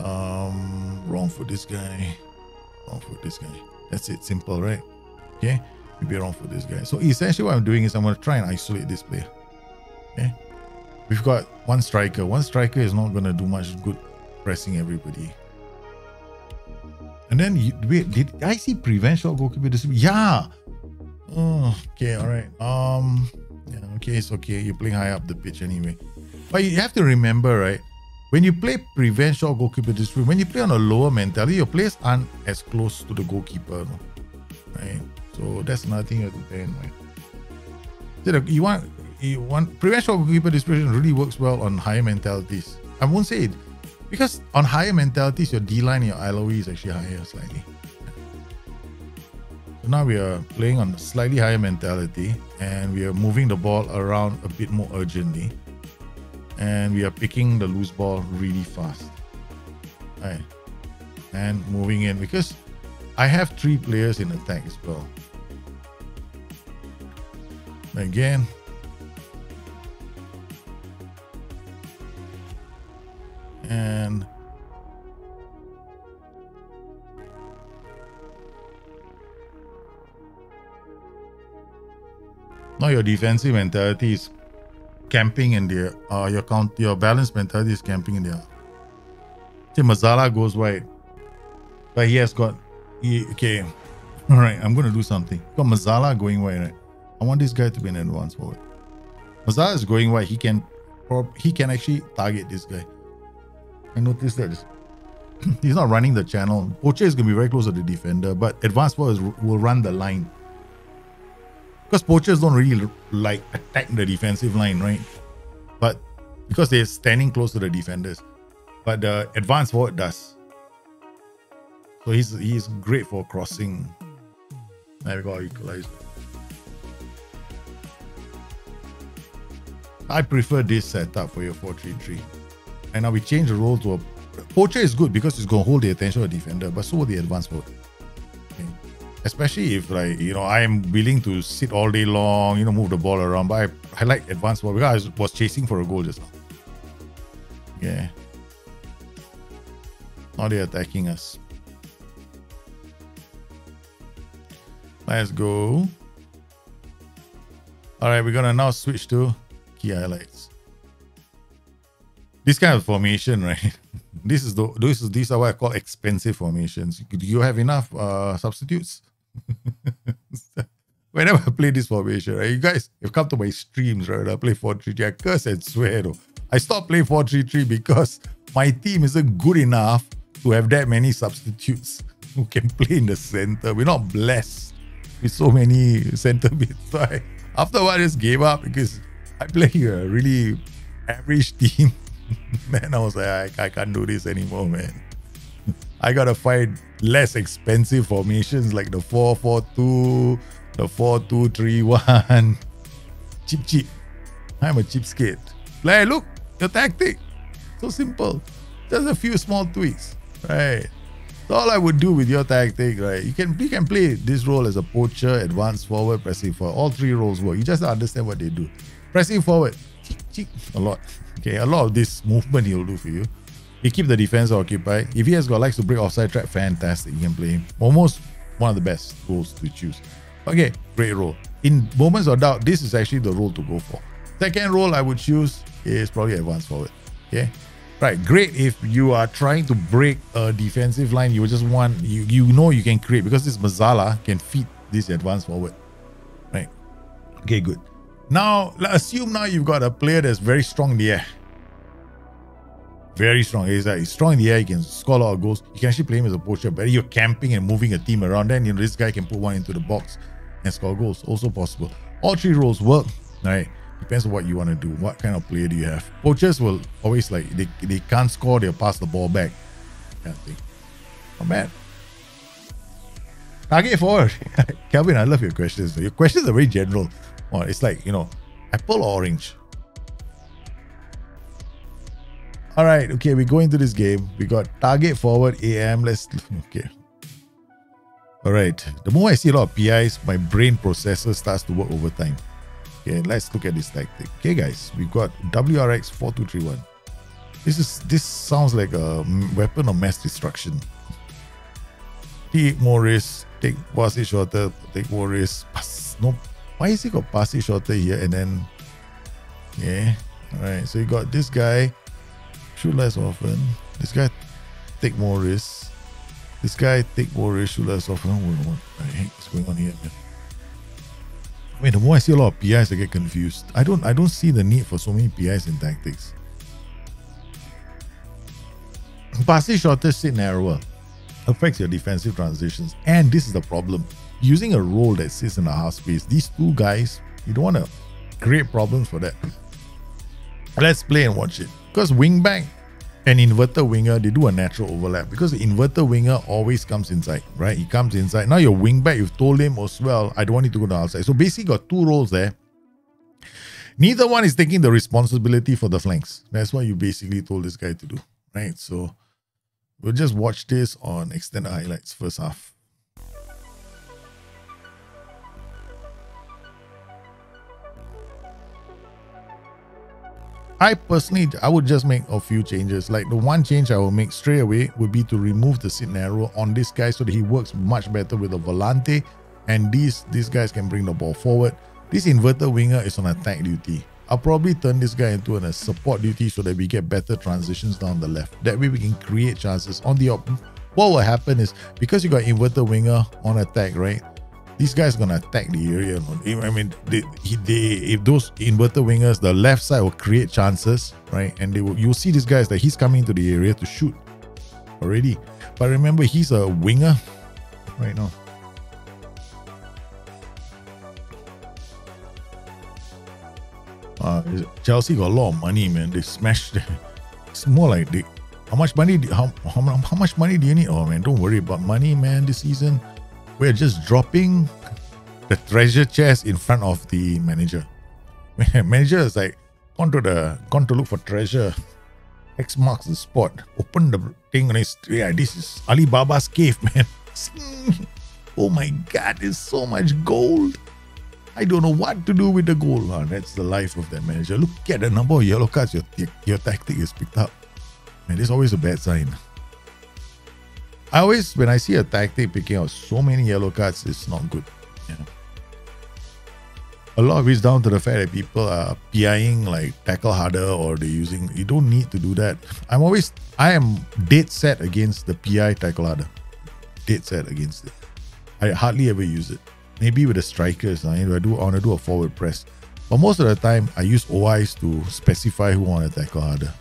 Wrong foot this guy, wrong foot this guy. That's it, simple, right? Okay, maybe wrong foot this guy. So essentially what I'm doing is I'm going to try and isolate this player. Okay, we've got one striker. One striker is not going to do much good pressing everybody. And then wait, did I see prevent shot goalkeeper? Yeah. Okay, all right. Yeah, okay, it's okay. You're playing high up the pitch anyway, but you have to remember, right? When you play prevent shot goalkeeper distribution, when you play on a lower mentality, your players aren't as close to the goalkeeper, right? So that's another thing you have to bear in mind. So you want prevent shot goalkeeper distribution really works well on higher mentalities. I won't say it because on higher mentalities, your D line, your LOE is actually higher slightly. So now we are playing on a slightly higher mentality, and we are moving the ball around a bit more urgently. And we are picking the loose ball really fast, right? And moving in because I have three players in attack as well. Again, and now your defensive mentality is camping in there. Your balance mentality is camping in there. See, Mazzala goes wide, but he has got. Okay, all right. I'm gonna do something. Got Mazzala going wide, right? I want this guy to be an advance forward. Mazzala is going wide. He can actually target this guy. I noticed that he's not running the channel. Poche is gonna be very close to the defender, but advance forwards will run the line. Because poachers don't really like attack the defensive line, right? But because they're standing close to the defenders, but the advanced forward does. So he's great for crossing. There we go, equalized. I prefer this setup for your 4-3-3. And now we change the role to a poacher. Is good because it's going to hold the attention of the defender, but so will the advanced forward. Okay. Especially if, like, you know, I am willing to sit all day long, you know, move the ball around, but I like advanced forward because I was chasing for a goal just now. Yeah. Now they're attacking us. Let's go. Alright, we're gonna now switch to key highlights. This kind of formation, right? This is the these are what I call expensive formations. Do you have enough substitutes? Whenever I play this formation, right? You guys have come to my streams, right? I play 4-3-3. I curse and swear though. I stopped playing 4-3-3 because my team isn't good enough to have that many substitutes who can play in the center. We're not blessed with so many center bits. So after a while, I just gave up because I played a really average team. Man, I was like, I can't do this anymore, man. I gotta find less expensive formations like the 4-4-2, the 4-2-3-1. Cheap. I'm a cheapskate. Like, look, your tactic. So simple. Just a few small tweaks, right? So all I would do with your tactic, right? You can play this role as a poacher, advanced forward, pressing forward. All three roles work. You just understand what they do. Pressing forward, a lot. Okay, a lot of this movement he'll do for you. He keeps the defense occupied. If he has got likes to break offside trap, fantastic. You can play him. Almost one of the best roles to choose. Okay, great role. In moments of doubt, this is actually the role to go for. Second role I would choose is probably advanced forward. Okay. Right, great if you are trying to break a defensive line, you just want, you know you can create, because this Mazzala can feed this advance forward, right? Okay, good. Now, assume now you've got a player that's very strong in the air. Very strong. He's strong in the air, he can score a lot of goals. You can actually play him as a poacher, but you're camping and moving a team around, then you know, this guy can put one into the box and score goals, also possible. All three roles work, right? Depends on what you want to do. What kind of player do you have? Poachers will always, like, they can't score, they'll pass the ball back. Kind of thing. Not bad. Target forward. Kelvin, I love your questions. Your questions are very general. Well, it's like, you know, apple or orange. Alright, okay, we go into this game. We got target forward AM. Let's okay. Alright. The more I see a lot of PIs, my brain processor starts to work overtime. Okay, let's look at this tactic. Okay, guys, we've got WRX 4231. This sounds like a weapon of mass destruction. Take more risk, take passage shorter, take more risk. Pass, no, why is he got passage shorter here? And then, yeah, all right. So you got this guy, shoot less often. This guy, take more risk. This guy, take more risk, shoot less often. What the heck is going on here, man? I mean, the more I see a lot of PIs, I get confused. I don't see the need for so many PIs in tactics. Passing shorter, sit narrower. Affects your defensive transitions. And this is the problem. Using a role that sits in a half space, these two guys, you don't want to create problems for that. Let's play and watch it. Because wing back and inverted winger, they do a natural overlap. Because the inverted winger always comes inside, right? He comes inside. Now your wing back, you've told him as well, I don't want you to go to the outside. So basically got two roles there. Neither one is taking the responsibility for the flanks. That's what you basically told this guy to do, right? So we'll just watch this on extended highlights first half. I personally, I would just make a few changes. Like the one change I will make straight away would be to remove the sit narrow on this guy so that he works much better with the volante, and these guys can bring the ball forward. This inverted winger is on attack duty. I'll probably turn this guy into a support duty so that we get better transitions down the left. That way we can create chances on the open. What will happen is, because you got inverted winger on attack, right? These guys are going to attack the area. I mean, if those inverted wingers, the left side will create chances, right? And you'll see these guys that he's coming to the area to shoot already. But remember, he's a winger right now. Chelsea got a lot of money, man. They smashed it. It's more like how much money do you need? Oh, man, don't worry about money, man, this season. We're just dropping the treasure chest in front of the manager. Manager is like, gone to look for treasure. X marks the spot. Open the thing and yeah, this is Alibaba's cave, man. Oh my God, there's so much gold. I don't know what to do with the gold. Oh, that's the life of that manager. Look at the number of yellow cards. Your tactic is picked up. Man, it's always a bad sign. I always, when I see a tactic picking out so many yellow cards, it's not good. Yeah. A lot of it's down to the fact that people are PIing like tackle harder, or they're using, you don't need to do that. I am dead set against the PI tackle harder. Dead set against it. I hardly ever use it. Maybe with the strikers, I want to do a forward press. But most of the time, I use OIs to specify who I want to tackle harder.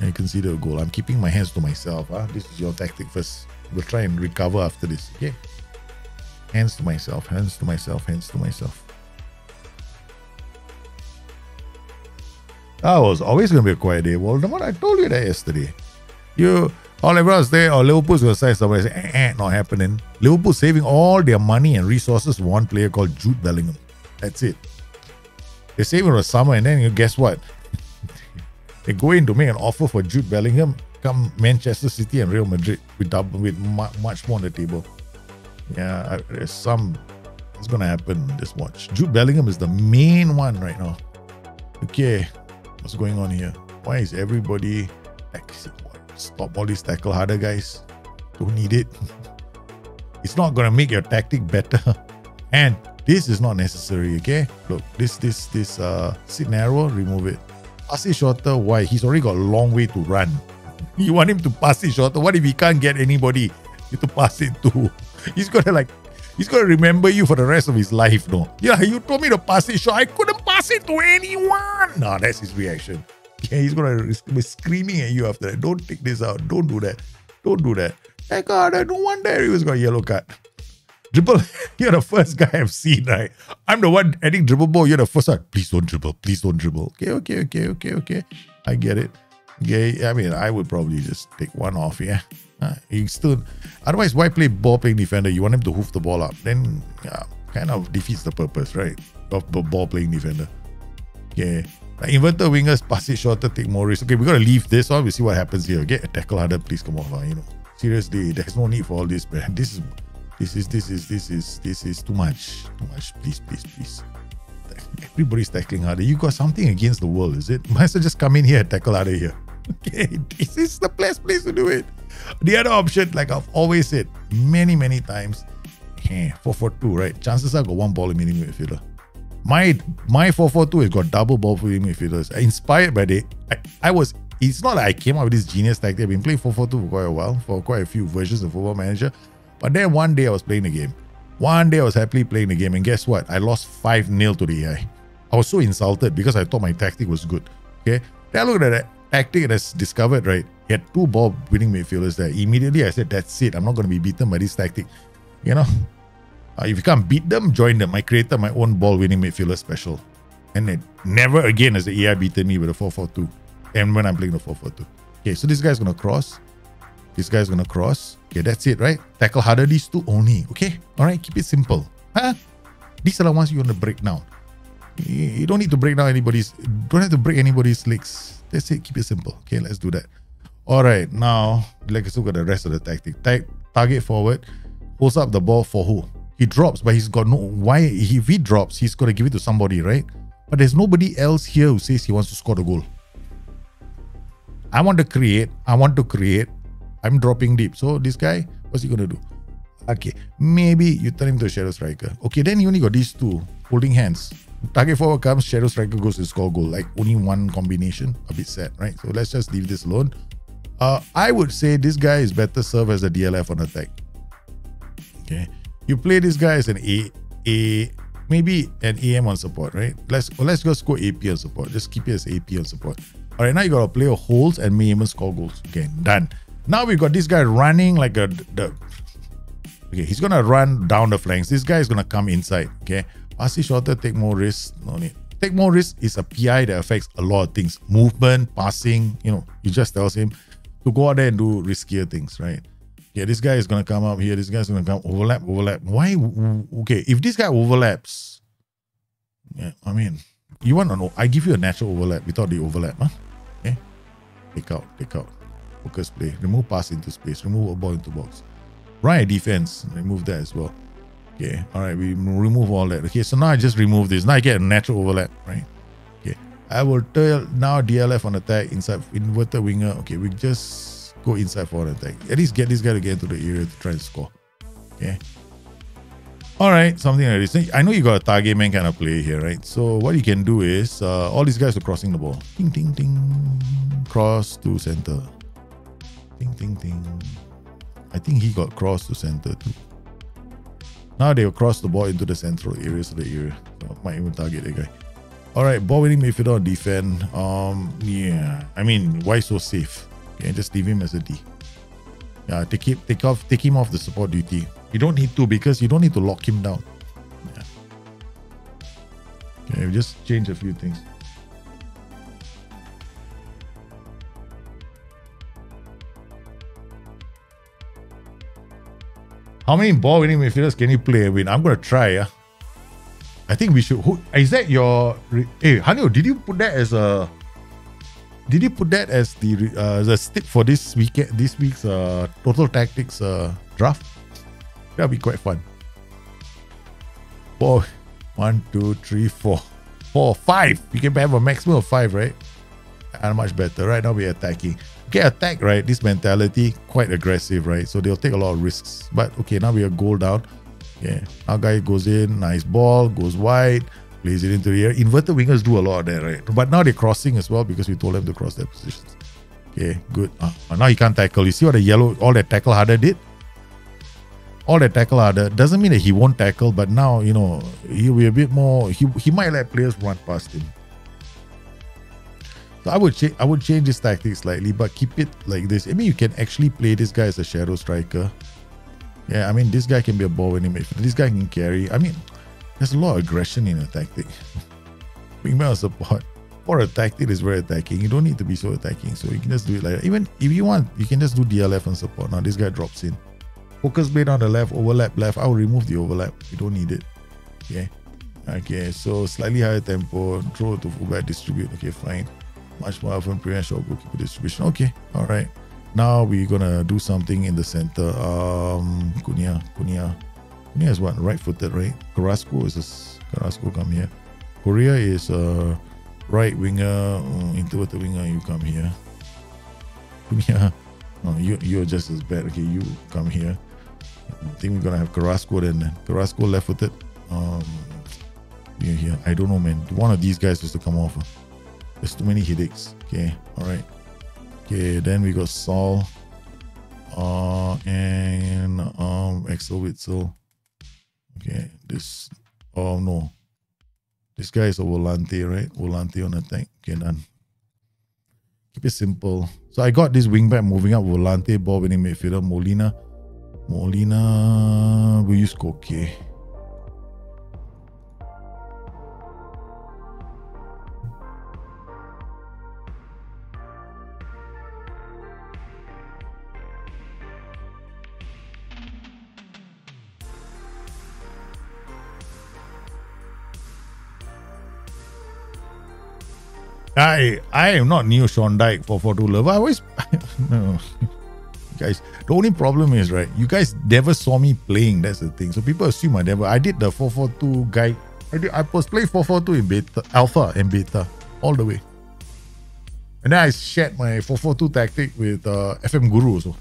And consider a goal. I'm keeping my hands to myself. Huh? This is your tactic first. We'll try and recover after this. Okay? Hands to myself, hands to myself, hands to myself. That was always going to be a quiet day, Voldemort. I told you that yesterday. Everyone's there, or Liverpool's going to sign somebody and say, not happening. Liverpool saving all their money and resources for one player called Jude Bellingham. That's it. They're saving for summer, and then you guess what? They go in to make an offer for Jude Bellingham, come Manchester City and Real Madrid with much more on the table. Yeah, it's going to happen. Just watch. Jude Bellingham is the main one right now. Okay, what's going on here? Why is everybody stop all these tackle harder guys? Don't need it. It's not going to make your tactic better. And this is not necessary, okay? Look, this sit narrow, remove it. Pass it shorter, why? He's already got a long way to run. You want him to pass it shorter? What if he can't get anybody to pass it to? He's gonna remember you for the rest of his life, no? Yeah, you told me to pass it short. I couldn't pass it to anyone. No, that's his reaction. Yeah, he's gonna be screaming at you after that. Don't take this out. Don't do that. Don't do that. My God, I don't want that. He was got a yellow card. Dribble, you're the first guy I've seen, right? I'm the one adding dribble ball. You're the first one. Please don't dribble. Please don't dribble. Okay. I get it. Okay, I mean, I would probably just take one off, yeah? You still, otherwise, why play ball-playing defender? You want him to hoof the ball up. Then, kind of defeats the purpose, right? Of the ball-playing defender. Okay. Like, inverted wingers, pass it shorter, take more risk. Okay, we're going to leave this on. We'll see what happens here. Okay, tackle harder, please come off. You know, seriously, there's no need for all this, man. This is too much. Too much. Please. Everybody's tackling harder. You got something against the world, is it? Might as well just come in here and tackle harder here. Okay, this is the best place to do it. The other option, like I've always said many times, 4-4-2, right? Chances are got one ball in midfielder. My 4-4-2 has got double ball for midfielders. Inspired by the it's not like I came up with this genius tactic. I've been playing 4-4-2 for quite a while, for quite a few versions of Football Manager. But then one day I was playing the game. One day I was happily playing the game, and guess what? I lost 5-0 to the AI. I was so insulted because I thought my tactic was good. Okay, then I looked at that tactic and I discovered, right, he had two ball winning midfielders there. Immediately I said, that's it. I'm not going to be beaten by this tactic. You know, if you can't beat them, join them. I created my own ball winning midfielder special. And then never again has the AI beaten me with a 4-4-2. And when I'm playing the 4-4-2. Okay, so this guy's going to cross. This guy's going to cross. Okay, that's it, right? Tackle harder, these two only. Okay? Alright, keep it simple. Huh? These are the ones you want to break down. You don't need to break down anybody's... Don't have to break anybody's legs. That's it. Keep it simple. Okay, let's do that. Alright, now, let's look at the rest of the tactic. Target forward. Pulls up the ball for who? He drops, but he's got no... Why? If he drops, he's got to give it to somebody, right? But there's nobody else here who says he wants to score the goal. I want to create. I'm dropping deep. So this guy, what's he going to do? Okay, maybe you turn him to a shadow striker. Okay, then you only got these two holding hands. Target forward comes, shadow striker goes to score goal. Like only one combination. A bit sad, right? So let's just leave this alone. I would say this guy is better served as a DLF on attack. Okay, you play this guy as an A, maybe an AM on support, right? Let's just go AP on support. Just keep it as AP on support. All right, now you got to play a holes and may even score goals. Okay, done. Now we've got this guy running like okay, he's going to run down the flanks. This guy is going to come inside, okay? Pass it shorter, take more risks. No need. Take more risks is a PI that affects a lot of things. Movement, passing, you know, he just tells him to go out there and do riskier things, right? Okay, this guy is going to come up here. This guy is going to come overlap. Why? Okay, if this guy overlaps, yeah, I mean, you want to know, I give you a natural overlap without the overlap, huh? Take out, focus play, remove pass into space, remove a ball into box, right defense, remove that as well. Okay, all right, we remove all that. Okay, so now I just remove this. Now I get a natural overlap, right? Okay, I will tell now DLF on attack inside inverted winger. Okay, we just go inside for an attack. At least get this guy to get into the area to try and score. Okay. All right, something like this. I know you got a target man kind of play here, right? So what you can do is all these guys are crossing the ball. Ting, ting, ting. Cross to center. Ting, ting, ting. I think he got cross to center too. Now they will cross the ball into the central areas of the area. So might even target that guy. All right, ball winning midfielder on defense. Yeah. I mean, why so safe? Okay, just leave him as a D. Yeah, take him off the support duty. You don't need to because you don't need to lock him down. Yeah. Okay, we just change a few things. How many ball winning midfielders can you play? I mean, I'm going to try. Yeah. I think we should. Who, is that your. Hey, Hanyo, did you put that as a. Did you put that as the stick for this weekend, this week's Total Tactics draft? That'll be quite fun. Four, one, two, three, four. Four, five. We can have a maximum of five, right? And much better. Right now we're attacking. Okay, attack, right? This mentality, quite aggressive, right? So they'll take a lot of risks. But okay, now we are goal down. Yeah. Okay. Our guy goes in, nice ball, goes wide, plays it into the air. Inverted wingers do a lot of that, right? But now they're crossing as well because we told them to cross their positions. Okay, good. Now you can't tackle. You see what the yellow, all that tackle harder did? All that tackle harder doesn't mean that he won't tackle, but now, you know, he'll be a bit more, he might let players run past him. So I would change his tactics slightly, but keep it like this. I mean, you can actually play this guy as a shadow striker. Yeah, I mean, this guy can be a ball winning midfielder. This guy can carry. I mean, there's a lot of aggression in a tactic. Wingman support for a tactic is very attacking. You don't need to be so attacking, so you can just do it like that. Even if you want, you can just do DLF and support. Now this guy drops in. Focus blade on the left, overlap left. I will remove the overlap. You don't need it. Okay. Okay, so slightly higher tempo. Throw to fullback, distribute. Okay, fine. Much more often prevent short goalkeeper distribution. Okay, all right. Now we're gonna do something in the center. Cunha is what? Right-footed, right? Carrasco is Carrasco come here. Korea is a right winger. Inverted winger, you come here. Cunha, no, you're just as bad. Okay, you come here. I think we're gonna have Carrasco then. Carrasco left-footed. You're here. I don't know, man. One of these guys has to come off. There's too many headaches. Okay, all right. Okay, then we got Saul and Witzel. Okay, this. Oh no, this guy is a Volante, right? Volante on attack. Okay, done. Keep it simple. So I got this wing back moving up. Volante, ball winning midfielder. Molina. We use Koke. I am not new Sean Dyke for 442 Love. I always no. Guys, the only problem is, right, you guys never saw me playing. That's the thing. So people assume I never. I did the 442 guide. I was playing 442 in beta, alpha and beta all the way. And then I shared my 442 tactic with FM Guru also.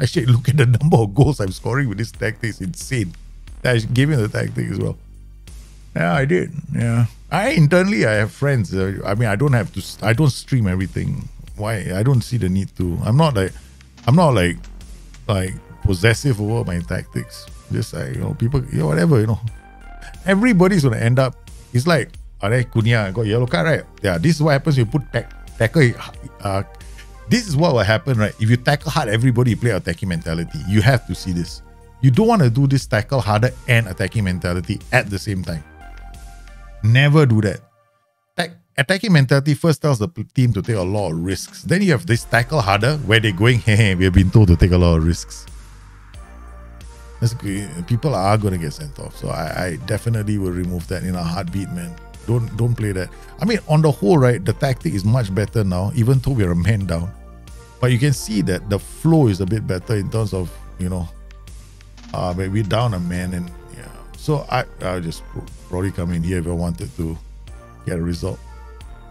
I said, look at the number of goals I'm scoring with this tactic. It's insane. I gave him the tactic as well. Yeah, I did. Yeah. I have friends. I mean, I don't stream everything. Why? I don't see the need to. I'm not like possessive over my tactics. Just like, you know, people, you know, whatever, you know. Everybody's gonna end up. It's like, alright, Cunha got yellow card, right? Yeah, this is what happens. You put tackle. This is what will happen, right? If you tackle hard, everybody, you play attacking mentality. You have to see this. You don't want to do this tackle harder and attacking mentality at the same time. Never do that. Attacking mentality first tells the team to take a lot of risks. Then you have this tackle harder where they're going, hey, we have been told to take a lot of risks. That's good. People are going to get sent off. So I definitely will remove that in a heartbeat, man. Don't play that. I mean, on the whole, right, the tactic is much better now, even though we're a man down. But you can see that the flow is a bit better in terms of, you know, but we're down a man, and yeah. So I just probably come in here if I wanted to get a result.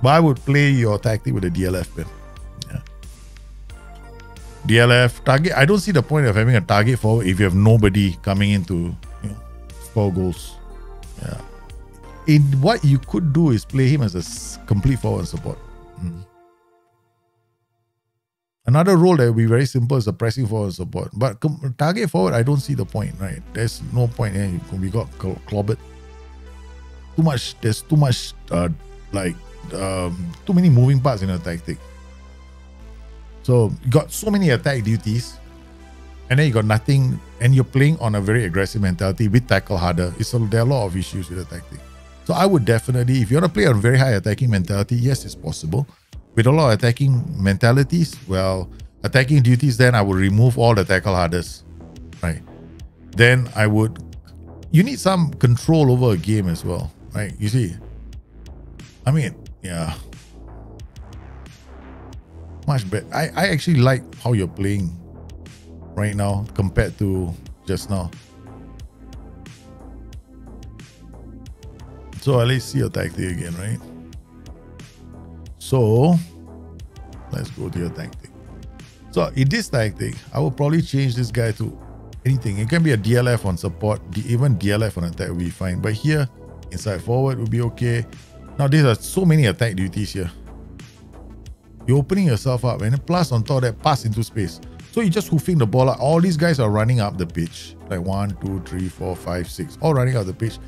But I would play your tactic with a DLF pin. Yeah. DLF target. I don't see the point of having a target forward if you have nobody coming in to, you know, score goals. Yeah. In what you could do is play him as a complete forward support. Another role that would be very simple is the pressing forward support. But target forward, I don't see the point, right? There's no point. Eh? We got clobbered. Too much. There's too much, too many moving parts in a tactic. So you got so many attack duties, and then you got nothing, and you're playing on a very aggressive mentality with tackle harder. There are a lot of issues with the tactic. So I would definitely, if you want to play on very high attacking mentality, yes, it's possible. With a lot of attacking mentalities, well, attacking duties, then I would remove all the tackle harders, right? Then I would, you need some control over a game as well, right? You see, I mean, yeah, much better. I actually like how you're playing right now compared to just now. So at least see your tactic again, right? So let's go to your tactic. So in this tactic, I will probably change this guy to anything. It can be a DLF on support, even DLF on attack will be fine. But here, inside forward would be okay. Now these are so many attack duties here. You're opening yourself up, and plus on top of that, pass into space. So you're just hoofing the ball out. All these guys are running up the pitch. Like 1, 2, 3, 4, 5, 6. All running up the pitch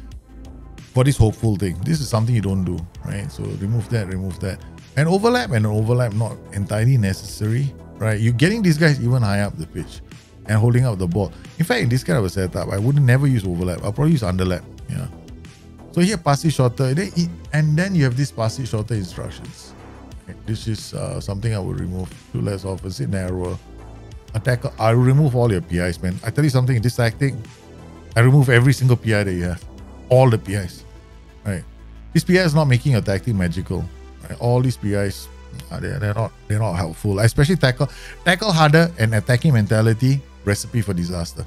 for this hopeful thing. This is something you don't do, right? So remove that, remove that. And overlap and overlap, not entirely necessary, right? You're getting these guys even high up the pitch and holding up the ball. In fact, in this kind of a setup, I would never use overlap. I'll probably use underlap, yeah. So here, pass it shorter. And then you have this pass it shorter instructions. Okay, this is something I would remove. Do less offensive, narrower. Attacker, I'll remove all your PIs, man. I tell you something, in this tactic, I remove every single PI that you have. All the PIs, right? This PI is not making your tactic magical. Right? All these PIs, they're not helpful. Especially tackle harder and attacking mentality, recipe for disaster.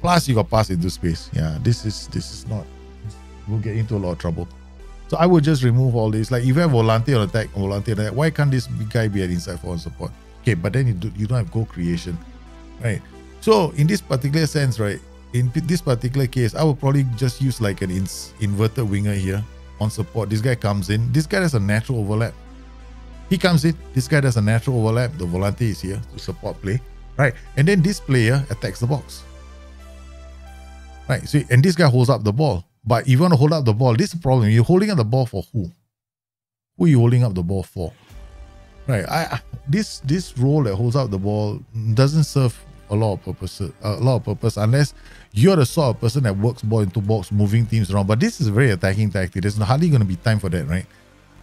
Plus, you got pass into space. Yeah, this is not. We'll get into a lot of trouble. So I would just remove all this. Like if you have Volante on attack, Volante on attack, why can't this guy be an inside forward support? Okay, but then you don't have co-creation, right? So in this particular sense, right, in this particular case, I would probably just use like an inverted winger here on support. This guy comes in. This guy has a natural overlap. He comes in. This guy does a natural overlap. The Volante is here to support play, right? And then this player attacks the box, right? So and this guy holds up the ball. But if you want to hold up the ball, this is a problem. You're holding up the ball for who? Who are you holding up the ball for? Right. This role that holds up the ball doesn't serve a lot of purpose unless you're the sort of person that works ball into box, moving teams around. But this is a very attacking tactic. There's hardly going to be time for that, right?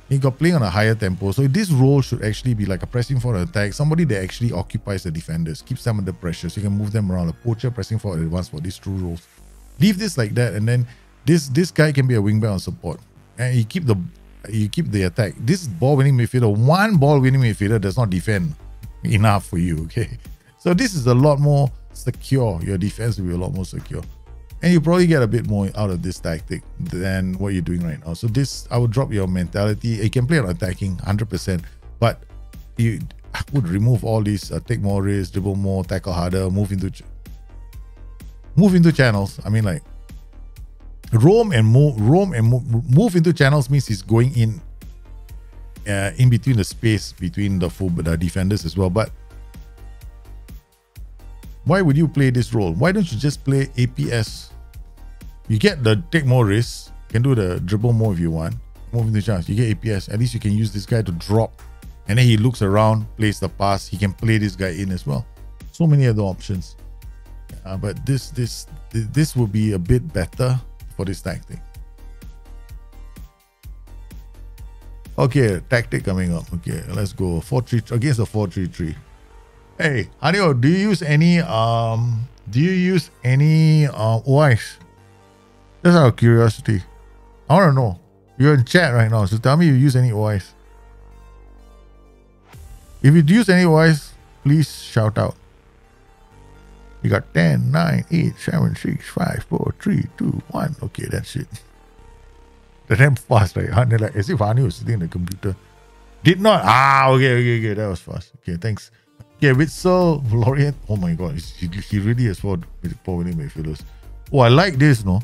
You got playing on a higher tempo. So this role should actually be like a pressing forward attack, somebody that actually occupies the defenders, keeps them under pressure, so you can move them around. A poacher, pressing forward, advance for these two roles. Leave this like that, and then this guy can be a wing back on support, and you keep the attack. This ball winning midfielder, one ball winning midfielder does not defend enough for you, okay? So this is a lot more secure. Your defense will be a lot more secure. And you probably get a bit more out of this tactic than what you're doing right now. So this, I would drop your mentality. You can play on attacking 100%, but I would remove all these, take more risks, dribble more, tackle harder, move into channels. I mean, like roam and move into channels means he's going in between the space between the defenders as well. But why would you play this role? Why don't you just play APS? You get the take more risks. You can do the dribble more if you want. Move into chance. You get APS. At least you can use this guy to drop. And then he looks around, plays the pass. He can play this guy in as well. So many other options. But this would be a bit better for this tactic. Okay, tactic coming up. Okay, let's go. 4-3 against the 4-3-3. Hey, Adio, do you use any OIs? Just out of curiosity, I want to know. You're in chat right now, so tell me if you use any OIs. If you use any OIs, please shout out. You got 10, 9, 8, 7, 6, 5, 4, 3, 2, 1. Okay, that's it. The ramp fast, right? Like, as if Arnie was sitting in the computer. Did not. Ah, okay. That was fast. Okay, thanks. Okay, Witzel, Lorient. Oh my god, he really has fought with Paul William Mayfields. Oh, I like this, no?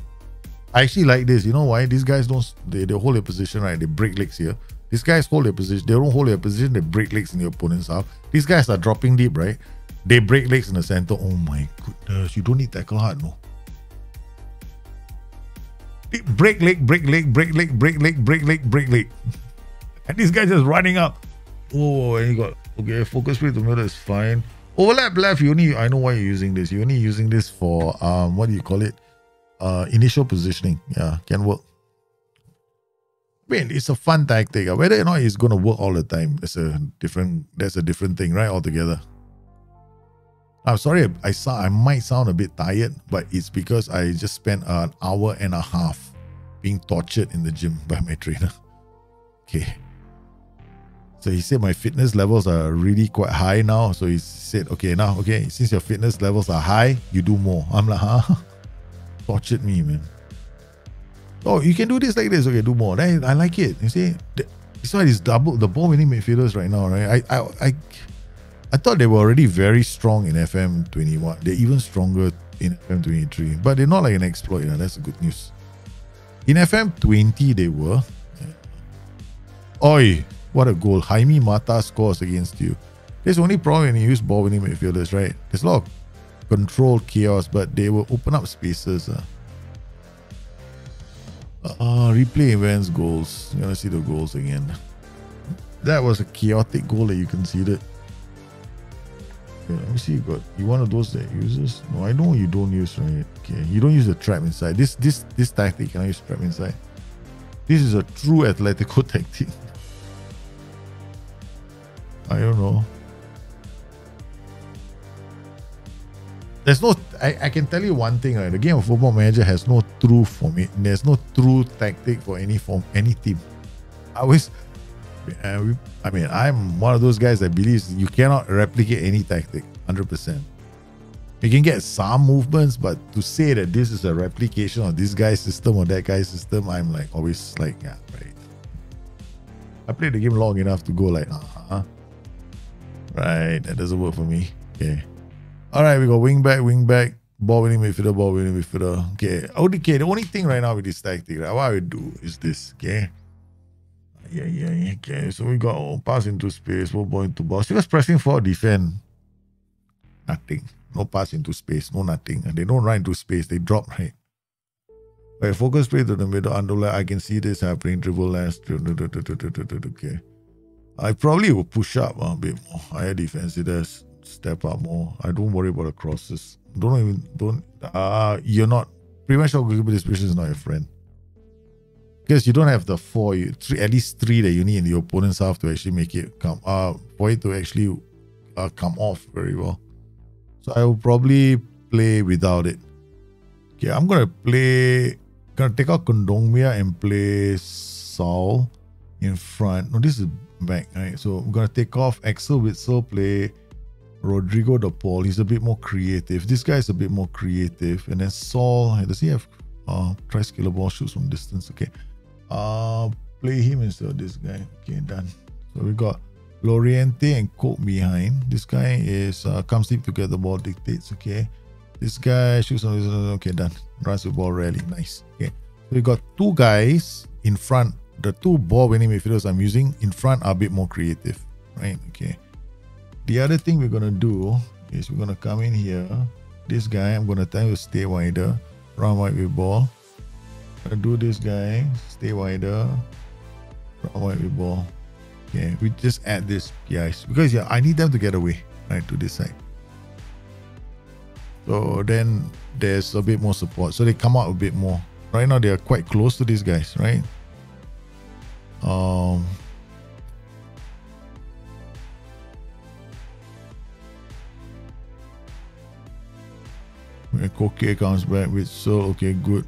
I actually like this. You know why? These guys don't, they hold their position, right? They break legs here. These guys hold their position. They don't hold their position. They break legs in the opponent's half. These guys are dropping deep, right? They break legs in the center. Oh my goodness. You don't need tackle hard, no. Break leg, break leg, break leg, break leg, break leg, break leg. And this guy just running up. Oh, and you got, okay, focus play to middle is fine. Overlap left, you only, I know why you're using this. You're only using this for, what do you call it? Initial positioning. Yeah, can work. I mean, it's a fun tactic. Whether or not it's going to work all the time, that's a different thing, right? Altogether. I'm sorry, I might sound a bit tired, but it's because I just spent an hour and a half being tortured in the gym by my trainer. Okay. So he said my fitness levels are really quite high now. So he said, okay, now, okay, since your fitness levels are high, you do more. I'm like, huh? Tortured me, man. Oh, you can do this like this. Okay, do more. Then I like it. You see, it's why it's double the ball winning midfielders right now, right? I thought they were already very strong in FM21. They're even stronger in FM23. But they're not like an exploit. You know? That's the good news. In FM20, they were. Oi, what a goal. Jaime Mata scores against you. There's only problem when you use ball-winning midfielders, right? There's a lot of control chaos, but they will open up spaces. Replay events, goals. You're going to see the goals again. That was a chaotic goal that you conceded. Let me see. You one of those that uses? No, I know you don't use. Right? Okay, you don't use the trap inside. This tactic cannot use trap inside. This is a true Atletico tactic. I don't know. There's no. I can tell you one thing. Right, the game of Football Manager has no true form. There's no true tactic for any form, any team. I always. I mean, I'm one of those guys that believes you cannot replicate any tactic 100%. You can get some movements, but to say that this is a replication of this guy's system or that guy's system, I'm like always like, yeah, right. I played the game long enough to go like, right, that doesn't work for me. Okay. All right, we got wing back, ball winning midfielder. Okay. Okay, the only thing right now with this tactic, right, what I would do is this, okay? Yeah. Okay, so we got pass into space, 4.2 box. Because pressing forward defend, nothing. No pass into space, no nothing. And they don't run into space, they drop, right? Right, focus play to the middle, underlap. I can see this happening, dribble last. Okay. I probably will push up a bit more. Higher defense, there's step up more. I don't worry about the crosses. You're not, premature goalkeeper distribution is not your friend. Because you don't have the at least three that you need in the opponent's half to actually make it come for it to actually come off very well. So I will probably play without it. Okay, I'm gonna take out Kondomia and play Saul in front. No, this is back, right? So I'm gonna take off Axel Witzel, play Rodrigo de Paul. He's a bit more creative. This guy is a bit more creative, and then Saul. Does he have tri-scalar ball shoots from distance? Okay. Play him instead of this guy. Okay, done. So we got Loriente and Koke behind. This guy is comes deep to get the ball, dictates. Okay, this guy shoots on. Okay, done. Runs the ball rarely. Nice. Okay, so we got two guys in front. The two ball-winning midfielders I'm using in front are a bit more creative, right? Okay. The other thing we're gonna do is we're gonna come in here. This guy, I'm gonna tell you to stay wider, run wide with ball. I do this guy, stay wider, run wide with ball. Okay, we just add this guys because yeah, I need them to get away right to this side. So then there's a bit more support, so they come out a bit more. Right now they are quite close to these guys, right? Koke comes back with Saul. Okay, good.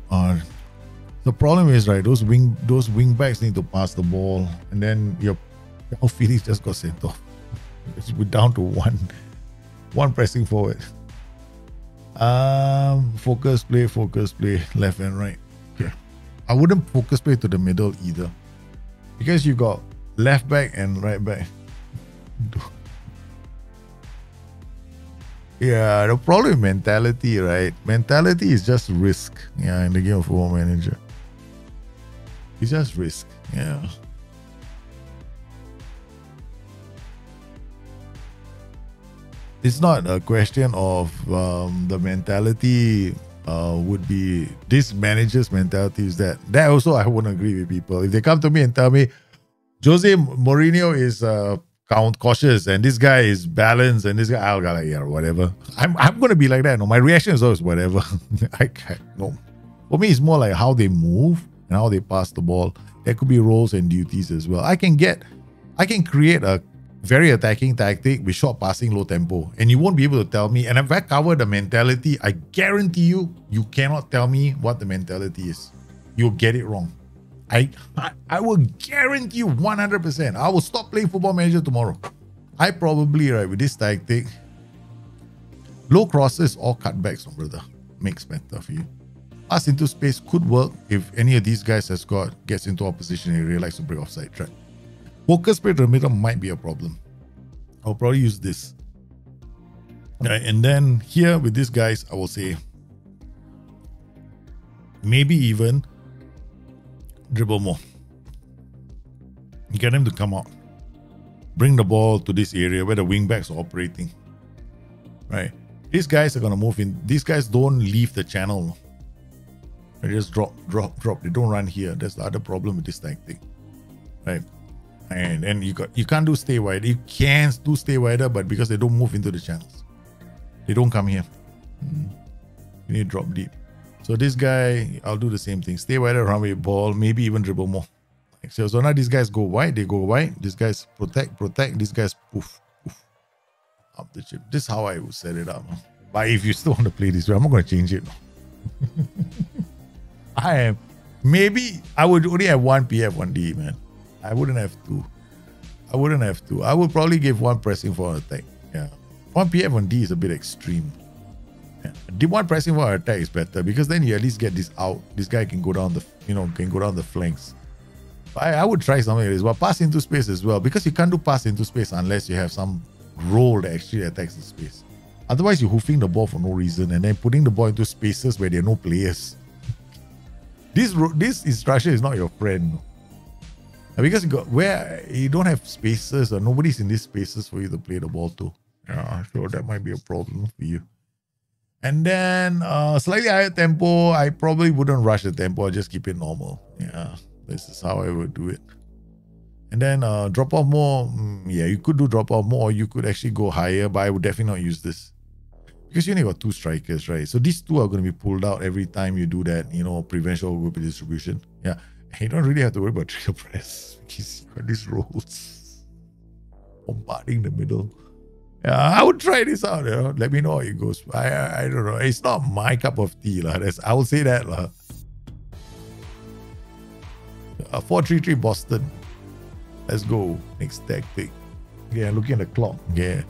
The problem is, right, those wing backs need to pass the ball, and then your Felix just got sent off. We're down to one pressing forward. Focus play left and right. Okay, I wouldn't focus play to the middle either, because you got left back and right back. Yeah, the problem with mentality, right? Mentality is just risk. Yeah, in the game of Football Manager, it's just risk. Yeah. It's not a question of the mentality would be this manager's mentality is that. That also I wouldn't agree with people. If they come to me and tell me Jose Mourinho is cautious and this guy is balanced and this guy, I'll go like, yeah, whatever. I'm gonna be like that. No, my reaction is always whatever. No. For me, it's more like how they move and how they pass the ball. There could be roles and duties as well. I can create a very attacking tactic with short passing, low tempo, and you won't be able to tell me. And if I cover the mentality, I guarantee you, you cannot tell me what the mentality is. You'll get it wrong. I will guarantee you 100%. I will stop playing Football Manager tomorrow. I probably, right, with this tactic, low crosses or cutbacks, no brother, makes better for you. Pass into space could work if any of these guys has got gets into opposition and realizes to break offside track. Focus play to the middle might be a problem. I'll probably use this. Right, and then here with these guys, I will say maybe even dribble more. Get them to come out. Bring the ball to this area where the wing backs are operating. Right? These guys are going to move in. These guys don't leave the channel. They just drop. They don't run here. That's the other problem with this tactic. Right? And then you can't do stay wider. You can do stay wider, but because they don't move into the channels, they don't come here. You need to drop deep. So this guy, I'll do the same thing. Stay wider, run with ball, maybe even dribble more. So now these guys go wide, they go wide. These guys protect. These guys poof. Up the chip. This is how I would set it up. But if you still want to play this way, I'm not going to change it. I would only have one PF, one DE, man. I wouldn't have two. I would probably give one pressing for an attack. Yeah. One PF on D is a bit extreme. Yeah. The one pressing for an attack is better because then you at least get this out. This guy can go down the, you know, can go down the flanks. But I would try something like this. Well, pass into space as well, because you can't do pass into space unless you have some role that actually attacks the space. Otherwise, you're hoofing the ball for no reason and then putting the ball into spaces where there are no players. This instruction is not your friend. Because where you don't have spaces or nobody's in these spaces for you to play the ball to. Yeah, so that might be a problem for you. And then slightly higher tempo, I probably wouldn't rush the tempo. I'll just keep it normal. Yeah, this is how I would do it. And then drop off more. Yeah, you could do drop off more or you could actually go higher, but I would definitely not use this. Because you only got two strikers, right? So these two are going to be pulled out every time you do that, you know, prevention or group distribution. Yeah. You don't really have to worry about trigger press because you got these rolls bombarding the middle. Yeah, I would try this out. You know? Let me know how it goes. I don't know. It's not my cup of tea, lah. I will say that, lah. 4-3-3 Boston. Let's go next tactic. Yeah, looking at the clock. Yeah,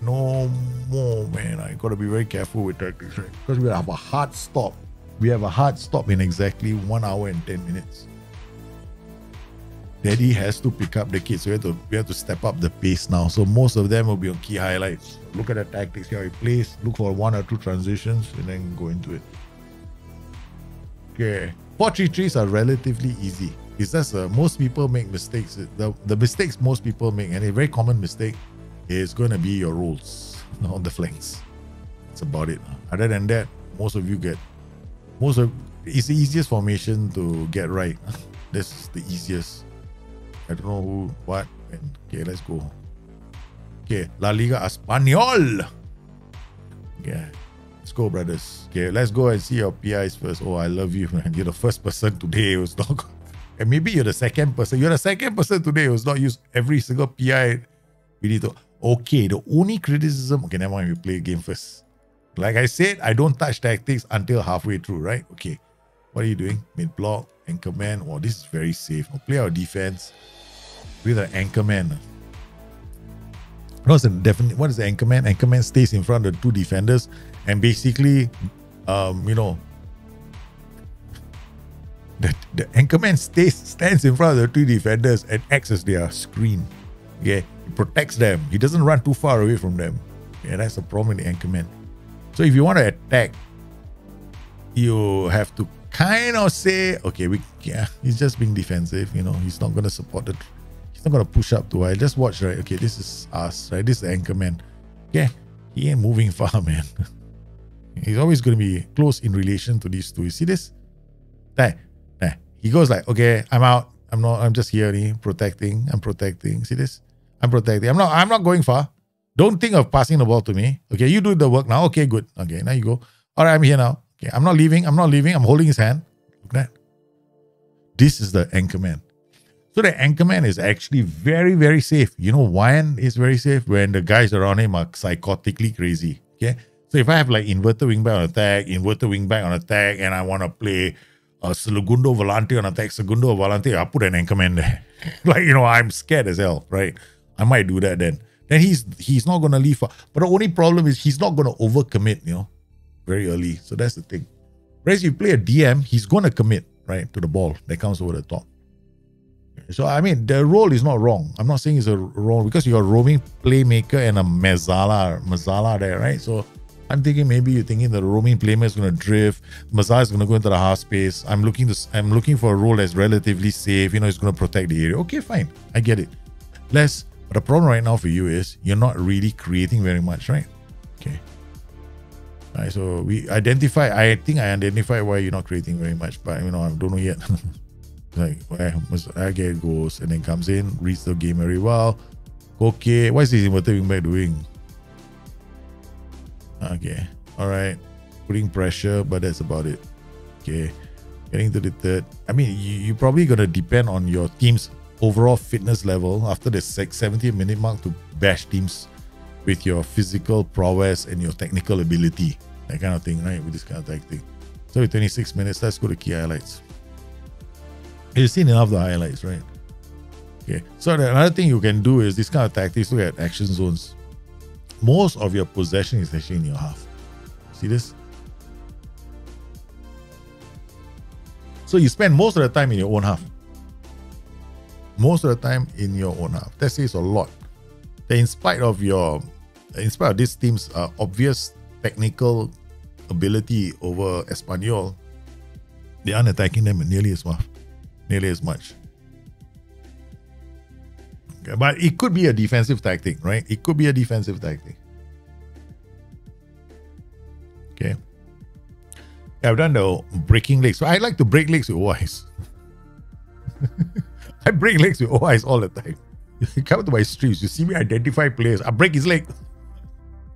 no more, man. I gotta be very careful with tactics, right? Because we have a hard stop. We have a hard stop in exactly 1 hour and 10 minutes. Daddy has to pick up the kids. We have to step up the pace now. So most of them will be on key highlights. Look at the tactics, how he plays. Look for 1 or 2 transitions and then go into it. Okay, 4-3-3s are relatively easy. It's just most people make mistakes. The mistakes most people make, and a very common mistake, is going to be your rolls on the flanks. That's about it. Other than that, it's the easiest formation to get right. This is the easiest. I don't know who, what, when. Okay, let's go. Okay, La Liga Espanyol. Yeah, let's go, brothers. Okay, let's go and see your PIs first. Oh, I love you, man. You're the first person today who's not. And maybe you're the second person. You're the second person today who's not used every single PI. We need to. Okay, the only criticism. Okay, never mind. We play a game first. Like I said, I don't touch tactics until halfway through, right? Okay. What are you doing? Mid block, anchor man. Wow, this is very safe. I'll play our defense with an anchor man. What is the anchor man? Anchor man stays in front of the two defenders and basically, you know, the anchor man stands in front of the two defenders and acts as their screen. Okay, he protects them. He doesn't run too far away from them. Yeah, that's the problem with the anchor man. So if you want to attack, you have to kind of say, okay, he's just being defensive. You know, he's not going to support the. He's not going to push up to. I just watch, right? Okay, this is us, right? This is the anchor man. Yeah, he ain't moving far, man. He's always going to be close in relation to these two. You see this? Nah. He goes like, okay, I'm out. I'm just here, protecting. I'm protecting. See this? I'm protecting. I'm not going far. Don't think of passing the ball to me. Okay, you do the work now. Okay, good. Okay, now you go. All right, I'm here now. Okay, I'm not leaving. I'm holding his hand. Look at that. This is the anchor man. So the anchor man is actually very, very safe. You know why it's very safe? When the guys around him are psychotically crazy. Okay, so if I have like inverted wing back on attack, and I want to play Segundo Volante on attack, Segundo Volante, I put an anchor man there. Like, you know, I'm scared as hell, right? I might do that then. Then he's not going to leave. But the only problem is he's not going to overcommit, you know, very early. So that's the thing. Whereas you play a DM, he's going to commit, right, to the ball that comes over the top. So, I mean, the role is not wrong. I'm not saying it's a role because you're a roaming playmaker and a Mazzala there, right? So I'm thinking maybe you're thinking the roaming playmaker is going to drift. Mazzala is going to go into the half space. I'm looking for a role that's relatively safe. You know, it's going to protect the area. Okay, fine. I get it. But the problem right now for you is you're not really creating very much, right? Okay. All right, so I think I identify why you're not creating very much, but you know, I don't know yet. Like, I get goes and then comes in, reads the game very well. Okay, what is this inverted wing back doing? Okay, all right, putting pressure, but that's about it. Okay, getting to the third. I mean, you're probably gonna depend on your team's overall fitness level after the 70th minute mark to bash teams with your physical prowess and your technical ability, that kind of thing, right? With this kind of tactic. So with 26 minutes, let's go to key highlights. You've seen enough of the highlights, right? Okay. So another thing you can do is this kind of tactics. Look at action zones. Most of your possession is actually in your half. See this? So you spend most of the time in your own half. Most of the time in your own half. That says a lot. That in spite of this team's obvious technical ability over Espanyol, they aren't attacking them nearly as much. Okay, but it could be a defensive tactic, right? It could be a defensive tactic. Okay. I've done the breaking legs. So I like to break legs with OIs. I break legs with OIs all the time. You come to my streams, you see me identify players. I break his leg.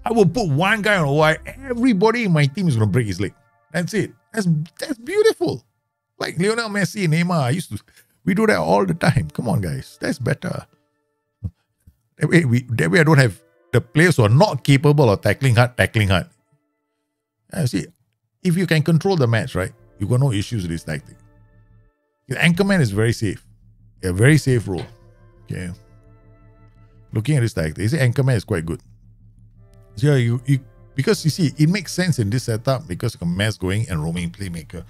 I will put one guy on OI. Everybody in my team is going to break his leg. That's it. That's beautiful. Like Lionel Messi and Neymar, we do that all the time. Come on, guys. That's better. That way I don't have the players who are not capable of tackling hard. And see, if you can control the match, right, you've got no issues with this tactic. The anchorman is very safe. A very safe role. Okay. Looking at this tactic, you see, anchorman is quite good. So you because you see, it makes sense in this setup because you can mess going and roaming playmaker.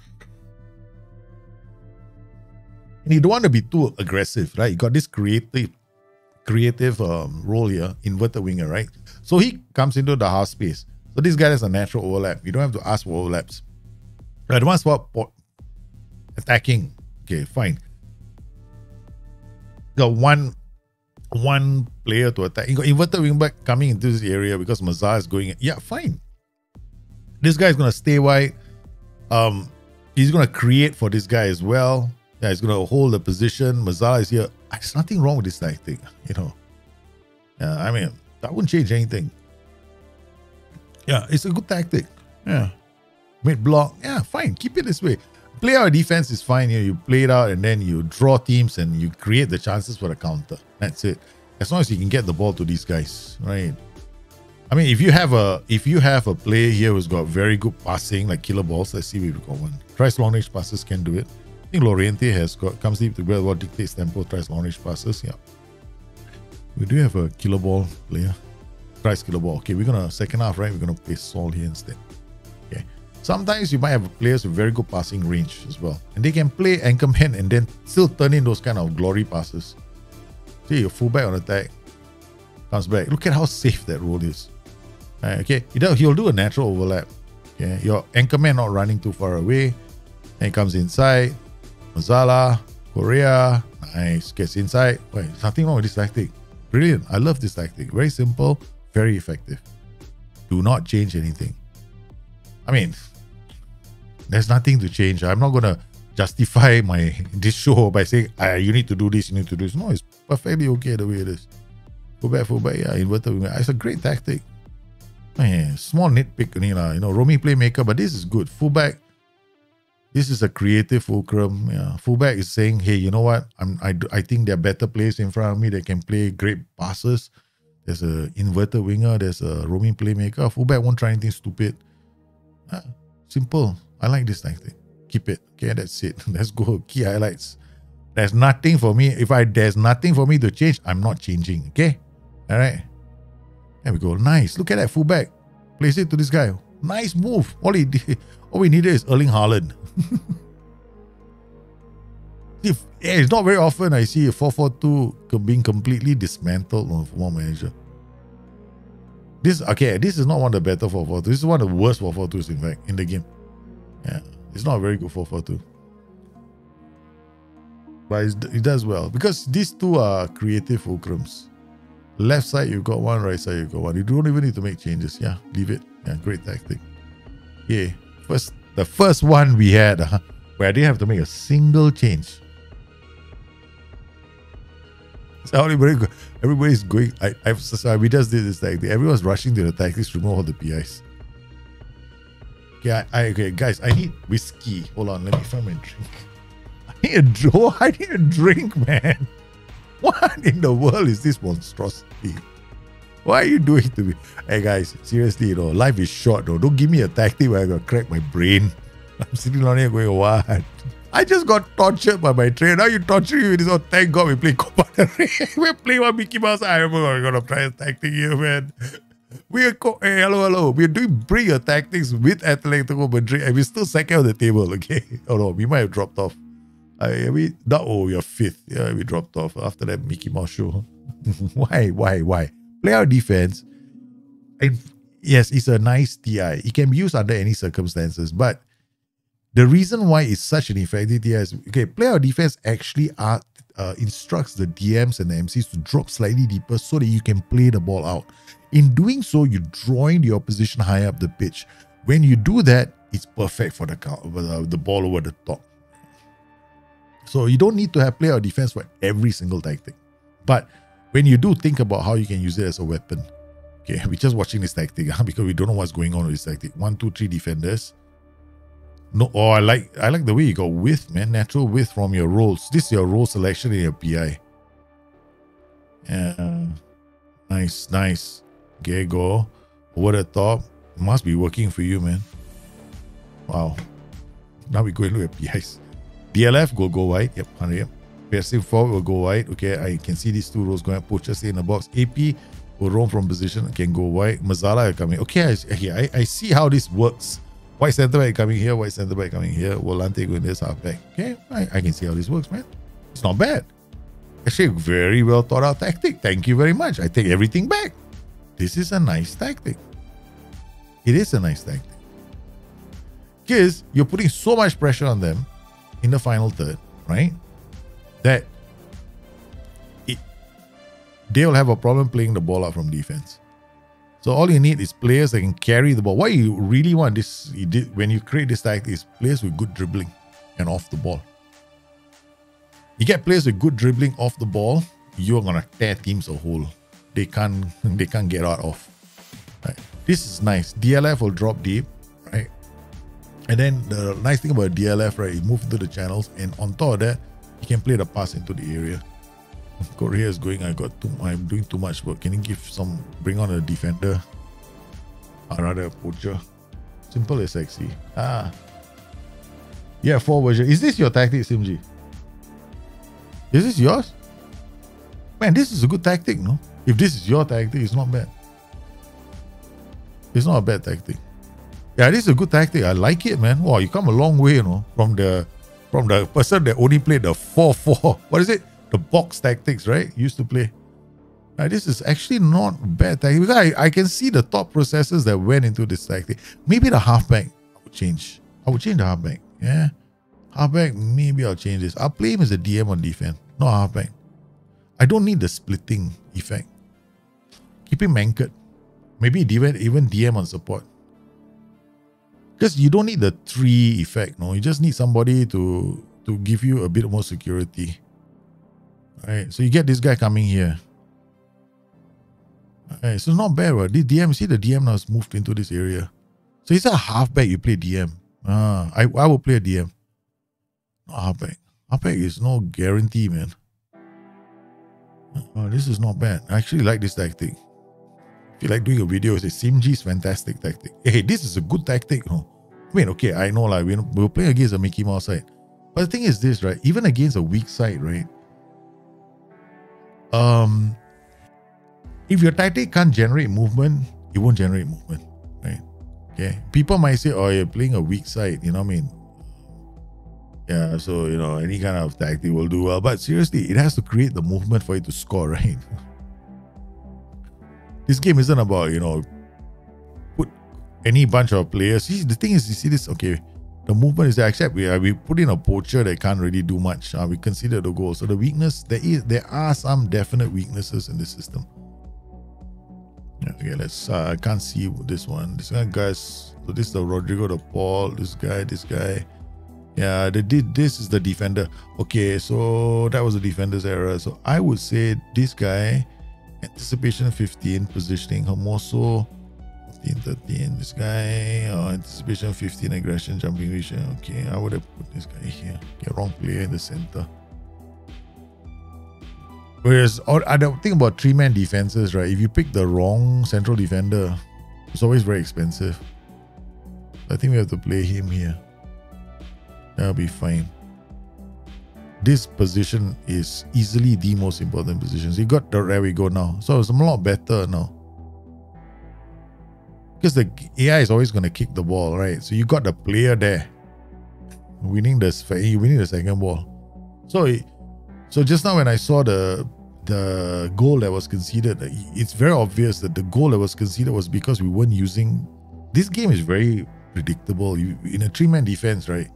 And you don't want to be too aggressive, right? You got this creative role here, inverted winger, right? So he comes into the half space. So this guy has a natural overlap. You don't have to ask for overlaps. Right, once for attacking. Okay, fine. Got one player to attack. You got inverted wing back coming into this area because Mazzala is going. Yeah, fine. This guy is gonna stay wide. He's gonna create for this guy as well. Yeah, he's going to hold the position. Mazzala is here. There's nothing wrong with this tactic, you know. Yeah, I mean, that wouldn't change anything. Yeah, it's a good tactic. Yeah. Mid block. Yeah, fine. Keep it this way. Play out defense is fine. You know, you play it out and then you draw teams and you create the chances for the counter. That's it. As long as you can get the ball to these guys, right? I mean, if you have a player here who's got very good passing, like killer balls, let's see if we've got one. Tries long range passes, can do it. I think Lorente has got, comes deep to where what dictates tempo, tries long range passes. Yeah. We do have a killer ball player. Tries killer ball. Okay, we're gonna second half, right? We're gonna play Saul here instead. Okay. Sometimes you might have players with very good passing range as well. And they can play anchor man and then still turn in those kind of glory passes. See, your fullback on attack comes back. Look at how safe that role is. Right, okay, he'll do a natural overlap. Okay, your anchor man not running too far away. And he comes inside. Mazzala, Korea. Nice. Gets inside. Wait, there's nothing wrong with this tactic. Brilliant. I love this tactic. Very simple, very effective. Do not change anything. I mean, there's nothing to change. I'm not going to justify this show by saying, you need to do this, you need to do this. No, it's perfectly okay the way it is. Fullback, yeah, inverted wing. It's a great tactic. Man, small nitpick, you know, roaming playmaker, but this is good. Fullback, this is a creative fulcrum. Yeah. Fullback is saying, hey, you know what? I think there are better players in front of me that can play great passes. There's an inverted winger. There's a roaming playmaker. Fullback won't try anything stupid. Simple. I like this tactic. Keep it. Okay, that's it. Let's go. Key highlights. There's nothing for me. There's nothing for me to change, I'm not changing. Okay? Alright. There we go. Nice. Look at that fullback. Place it to this guy. Nice move. All we needed is Erling Haaland. It's not very often I see a 4-4-2 being completely dismantled on a Football Manager. This is not one of the better 4-4-2. This is one of the worst 4-4-2s in fact in the game. Yeah, it's not a very good 4-4-2. But it does well because these two are creative fulcrums. Left side you've got one, right side you've got one. You don't even need to make changes. Yeah, leave it. Yeah, great tactic. Yeah, the first one we had where I didn't have to make a single change. So everybody's going. We just did this tactic. Everyone's rushing to the tactics to remove all the PIs. Okay, okay, guys. I need whiskey. Hold on, let me find my drink. I need a drink, man. What in the world is this monstrosity? Why are you doing it to me? Hey guys, seriously, you know, life is short though. Don't give me a tactic where I gotta crack my brain. I'm sitting down here going, what? I just got tortured by my trainer. Now you torture me with this. Oh, thank God we play Copa del Rey. We're playing one Mickey Mouse. I'm gonna try a tactic here, man. Hey, hello. We're doing Bring Your Tactics with Atletico Madrid, and we're still second on the table, okay? Oh no, we might have dropped off. We are fifth. Yeah, we dropped off after that Mickey Mouse show. Why? Play our defense. And yes, it's a nice TI. It can be used under any circumstances, but the reason why it's such an effective TI is, okay, play our defense actually instructs the DMs and the MCs to drop slightly deeper so that you can play the ball out. In doing so, you're drawing the opposition high up the pitch. When you do that, it's perfect for the ball over the top. So you don't need to have player defense for every single tactic. But when you do, think about how you can use it as a weapon. Okay, we're just watching this tactic because we don't know what's going on with this tactic. 1, 2, 3 defenders. No, oh, I like the way you got width, man. Natural width from your roles. This is your role selection in your PI. Yeah. Nice. Okay, go. Over the top. Must be working for you, man. Wow. Now we go and look at PIs. DLF, go wide. Yep, 100. Yep. Pressing forward will go wide. Okay, I can see these two rows going up. Poacher stay in the box. AP will roam from position. Can go wide. Mazzala coming. Okay, I see how this works. White center back coming here. White center back coming here. Volante going this half back. Okay, I can see how this works, man. It's not bad. Actually, very well thought out tactic. Thank you very much. I take everything back. This is a nice tactic. It is a nice tactic. Because you're putting so much pressure on them in the final third, right? That they'll have a problem playing the ball out from defense. So all you need is players that can carry the ball. What you really want when you create this tactic is players with good dribbling and off the ball. You get players with good dribbling off the ball, you're gonna tear teams a hole. They can't get out of. Right? This is nice. DLF will drop deep, right? And then the nice thing about DLF, right, you move into the channels, and on top of that, you can play the pass into the area. Korea is going, I'm doing too much work. Can you bring on a defender? Another poacher. Simple is sexy. Ah. Yeah, 4 version. Is this your tactic, Simji? Is this yours? Man, this is a good tactic, no? If this is your tactic, it's not bad. It's not a bad tactic. Yeah, this is a good tactic. I like it, man. Wow, you come a long way, you know, from the person that only played the 4-4. What is it? The box tactics, right? Used to play. Now, this is actually not bad tactic. Because I can see the thought processes that went into this tactic. Maybe the halfback I would change. I would change the halfback. Yeah. Halfback, maybe I'll change this. I'll play him as a DM on defense, not halfback. I don't need the splitting effect. Keep him anchored. Maybe even DM on support. Because you don't need the 3 effect, no. You just need somebody to give you a bit more security. Alright, so you get this guy coming here. Alright, so it's not bad, right? This DM, see the DM now has moved into this area. So it's a halfback, you play DM. Ah, I will play a DM. Not halfback. Halfback is no guarantee, man. Oh, this is not bad. I actually like this tactic. If you like doing a video, it's a Simji's fantastic tactic. Hey, this is a good tactic. No? I mean, okay, I know, like, we'll play against a Mickey Mouse side. But the thing is this, right? Even against a weak side, right? If your tactic can't generate movement, it won't generate movement, right? Okay. People might say, oh, you're playing a weak side, you know what I mean? Yeah, so, you know, any kind of tactic will do well. But seriously, it has to create the movement for you to score, right? This game isn't about, you know, put any bunch of players. See, the thing is, you see this, okay, the movement is there, except we put in a poacher that can't really do much. We consider the goal. So the weakness, there are some definite weaknesses in this system. Okay, let's, I can't see this one. This one, guys, so this is the Rodrigo de Paul, this guy. Yeah, they did. This is the defender. Okay, so that was the defender's error. So I would say this guy, anticipation 15, positioning Hermoso, 15, 13. This guy, anticipation 15, aggression, jumping vision. Okay, I would have put this guy here. Okay, wrong player in the center. Whereas, I don't think about 3-man defenses, right? If you pick the wrong central defender, it's always very expensive. I think we have to play him here. That'll be fine. This position is easily the most important position. So you got the, there we go now. So it's a lot better now. Because the AI is always going to kick the ball, right? So you got the player there. Winning the second ball. So just now when I saw the goal that was conceded, it's very obvious that the goal that was conceded was because we weren't using... This game is very predictable. In a 3-man defense, right?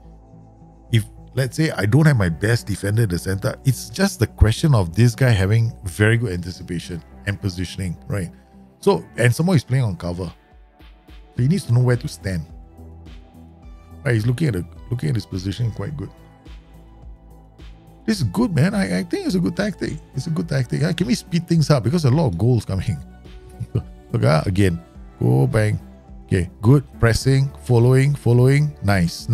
Let's say I don't have my best defender at the center. It's just the question of this guy having very good anticipation and positioning, right? So, and someone is playing on cover. So he needs to know where to stand. Right, he's looking at his position quite good. This is good, man. I think it's a good tactic. It's a good tactic. Can we speed things up? Because a lot of goals coming. Look, again. Go, bang. Okay, good. Pressing, following. Nice.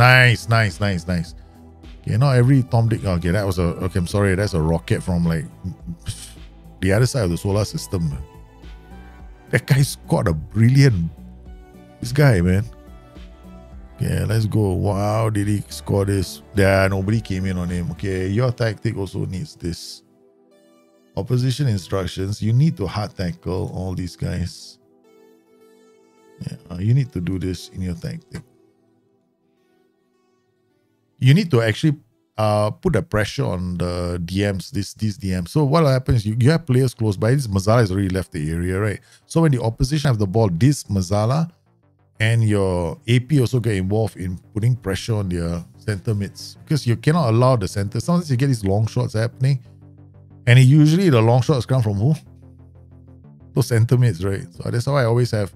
You know, every Tom Dick. Okay, that was a. Okay, I'm sorry. That's a rocket from like the other side of the solar system. That guy's got a brilliant. This guy, man. Okay, let's go. Wow, did he score this? Yeah, nobody came in on him. Okay, your tactic also needs this. Opposition instructions. You need to hard tackle all these guys. Yeah, you need to do this in your tactic. You need to actually put the pressure on the DMs, these DMs. So what happens, you have players close by. This Mazzala has already left the area, right? So when the opposition have the ball, this Mazzala and your AP also get involved in putting pressure on their center mids. Because you cannot allow the center. Sometimes you get these long shots happening. And usually the long shots come from who? Those center mids, right? So that's how I always have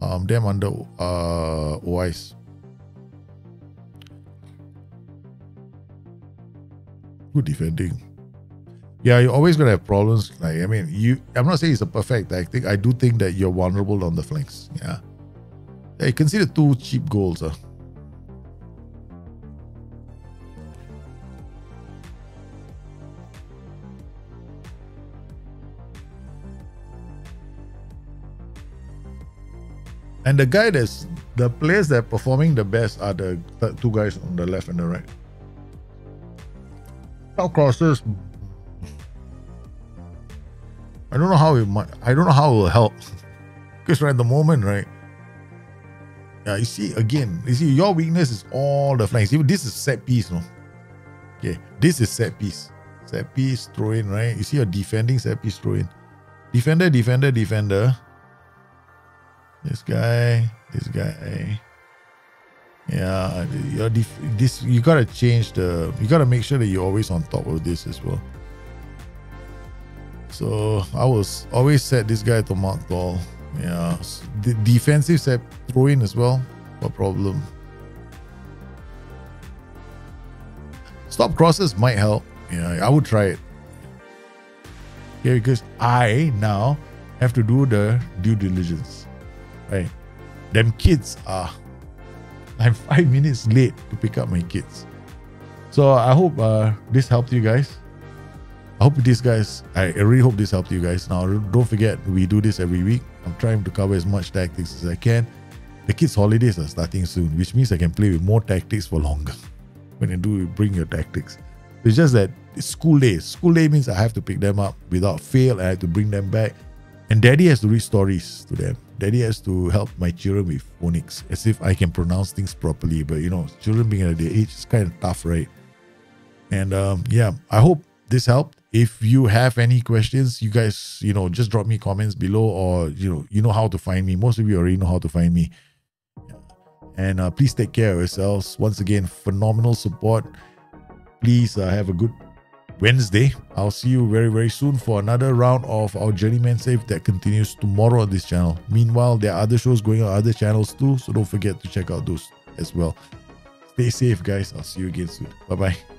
them under OIs. Good defending. Yeah, you're always going to have problems. Like, I mean, I'm not saying it's a perfect tactic. I do think that you're vulnerable on the flanks. Yeah. You consider 2 cheap goals. And the guy that's the players that are performing the best are the two guys on the left and the right. Top crosses, I don't know how it might, I don't know how it will help. Because right at the moment, right? Yeah, you see again, you see your weakness is all the flanks. Even this is set piece, no? Okay, this is set piece. Set piece, throw in, right? You see your defending set piece, throw in. Defender, defender, defender. This guy, this guy. Yeah, your this you gotta change the, you gotta make sure that you're always on top of this as well. So I will always set this guy to mark goal. Yeah, the defensive set throw in as well. No problem. Stop crosses might help. Yeah, I would try it. Yeah, because I now have to do the due diligence. Right, them kids are. I'm 5 minutes late to pick up my kids. So I hope this helped you guys. I hope these guys, I really hope this helped you guys. Now, don't forget, we do this every week. I'm trying to cover as much tactics as I can. The kids' holidays are starting soon, which means I can play with more tactics for longer. When you do, you bring your tactics. It's just that it's school days. School day means I have to pick them up without fail. I have to bring them back. And daddy has to read stories to them. Daddy has to help my children with phonics, as if I can pronounce things properly. But you know, children being at their age, it's kind of tough, right? And yeah, I hope this helped. If you have any questions, you guys, you know, just drop me comments below, or you know how to find me. Most of you already know how to find me. And please take care of yourselves. Once again, phenomenal support. Please have a good Wednesday. I'll see you very, very soon for another round of our Journeyman Save that continues tomorrow on this channel. Meanwhile, there are other shows going on other channels too, so don't forget to check out those as well. Stay safe, guys. I'll see you again soon. Bye-bye.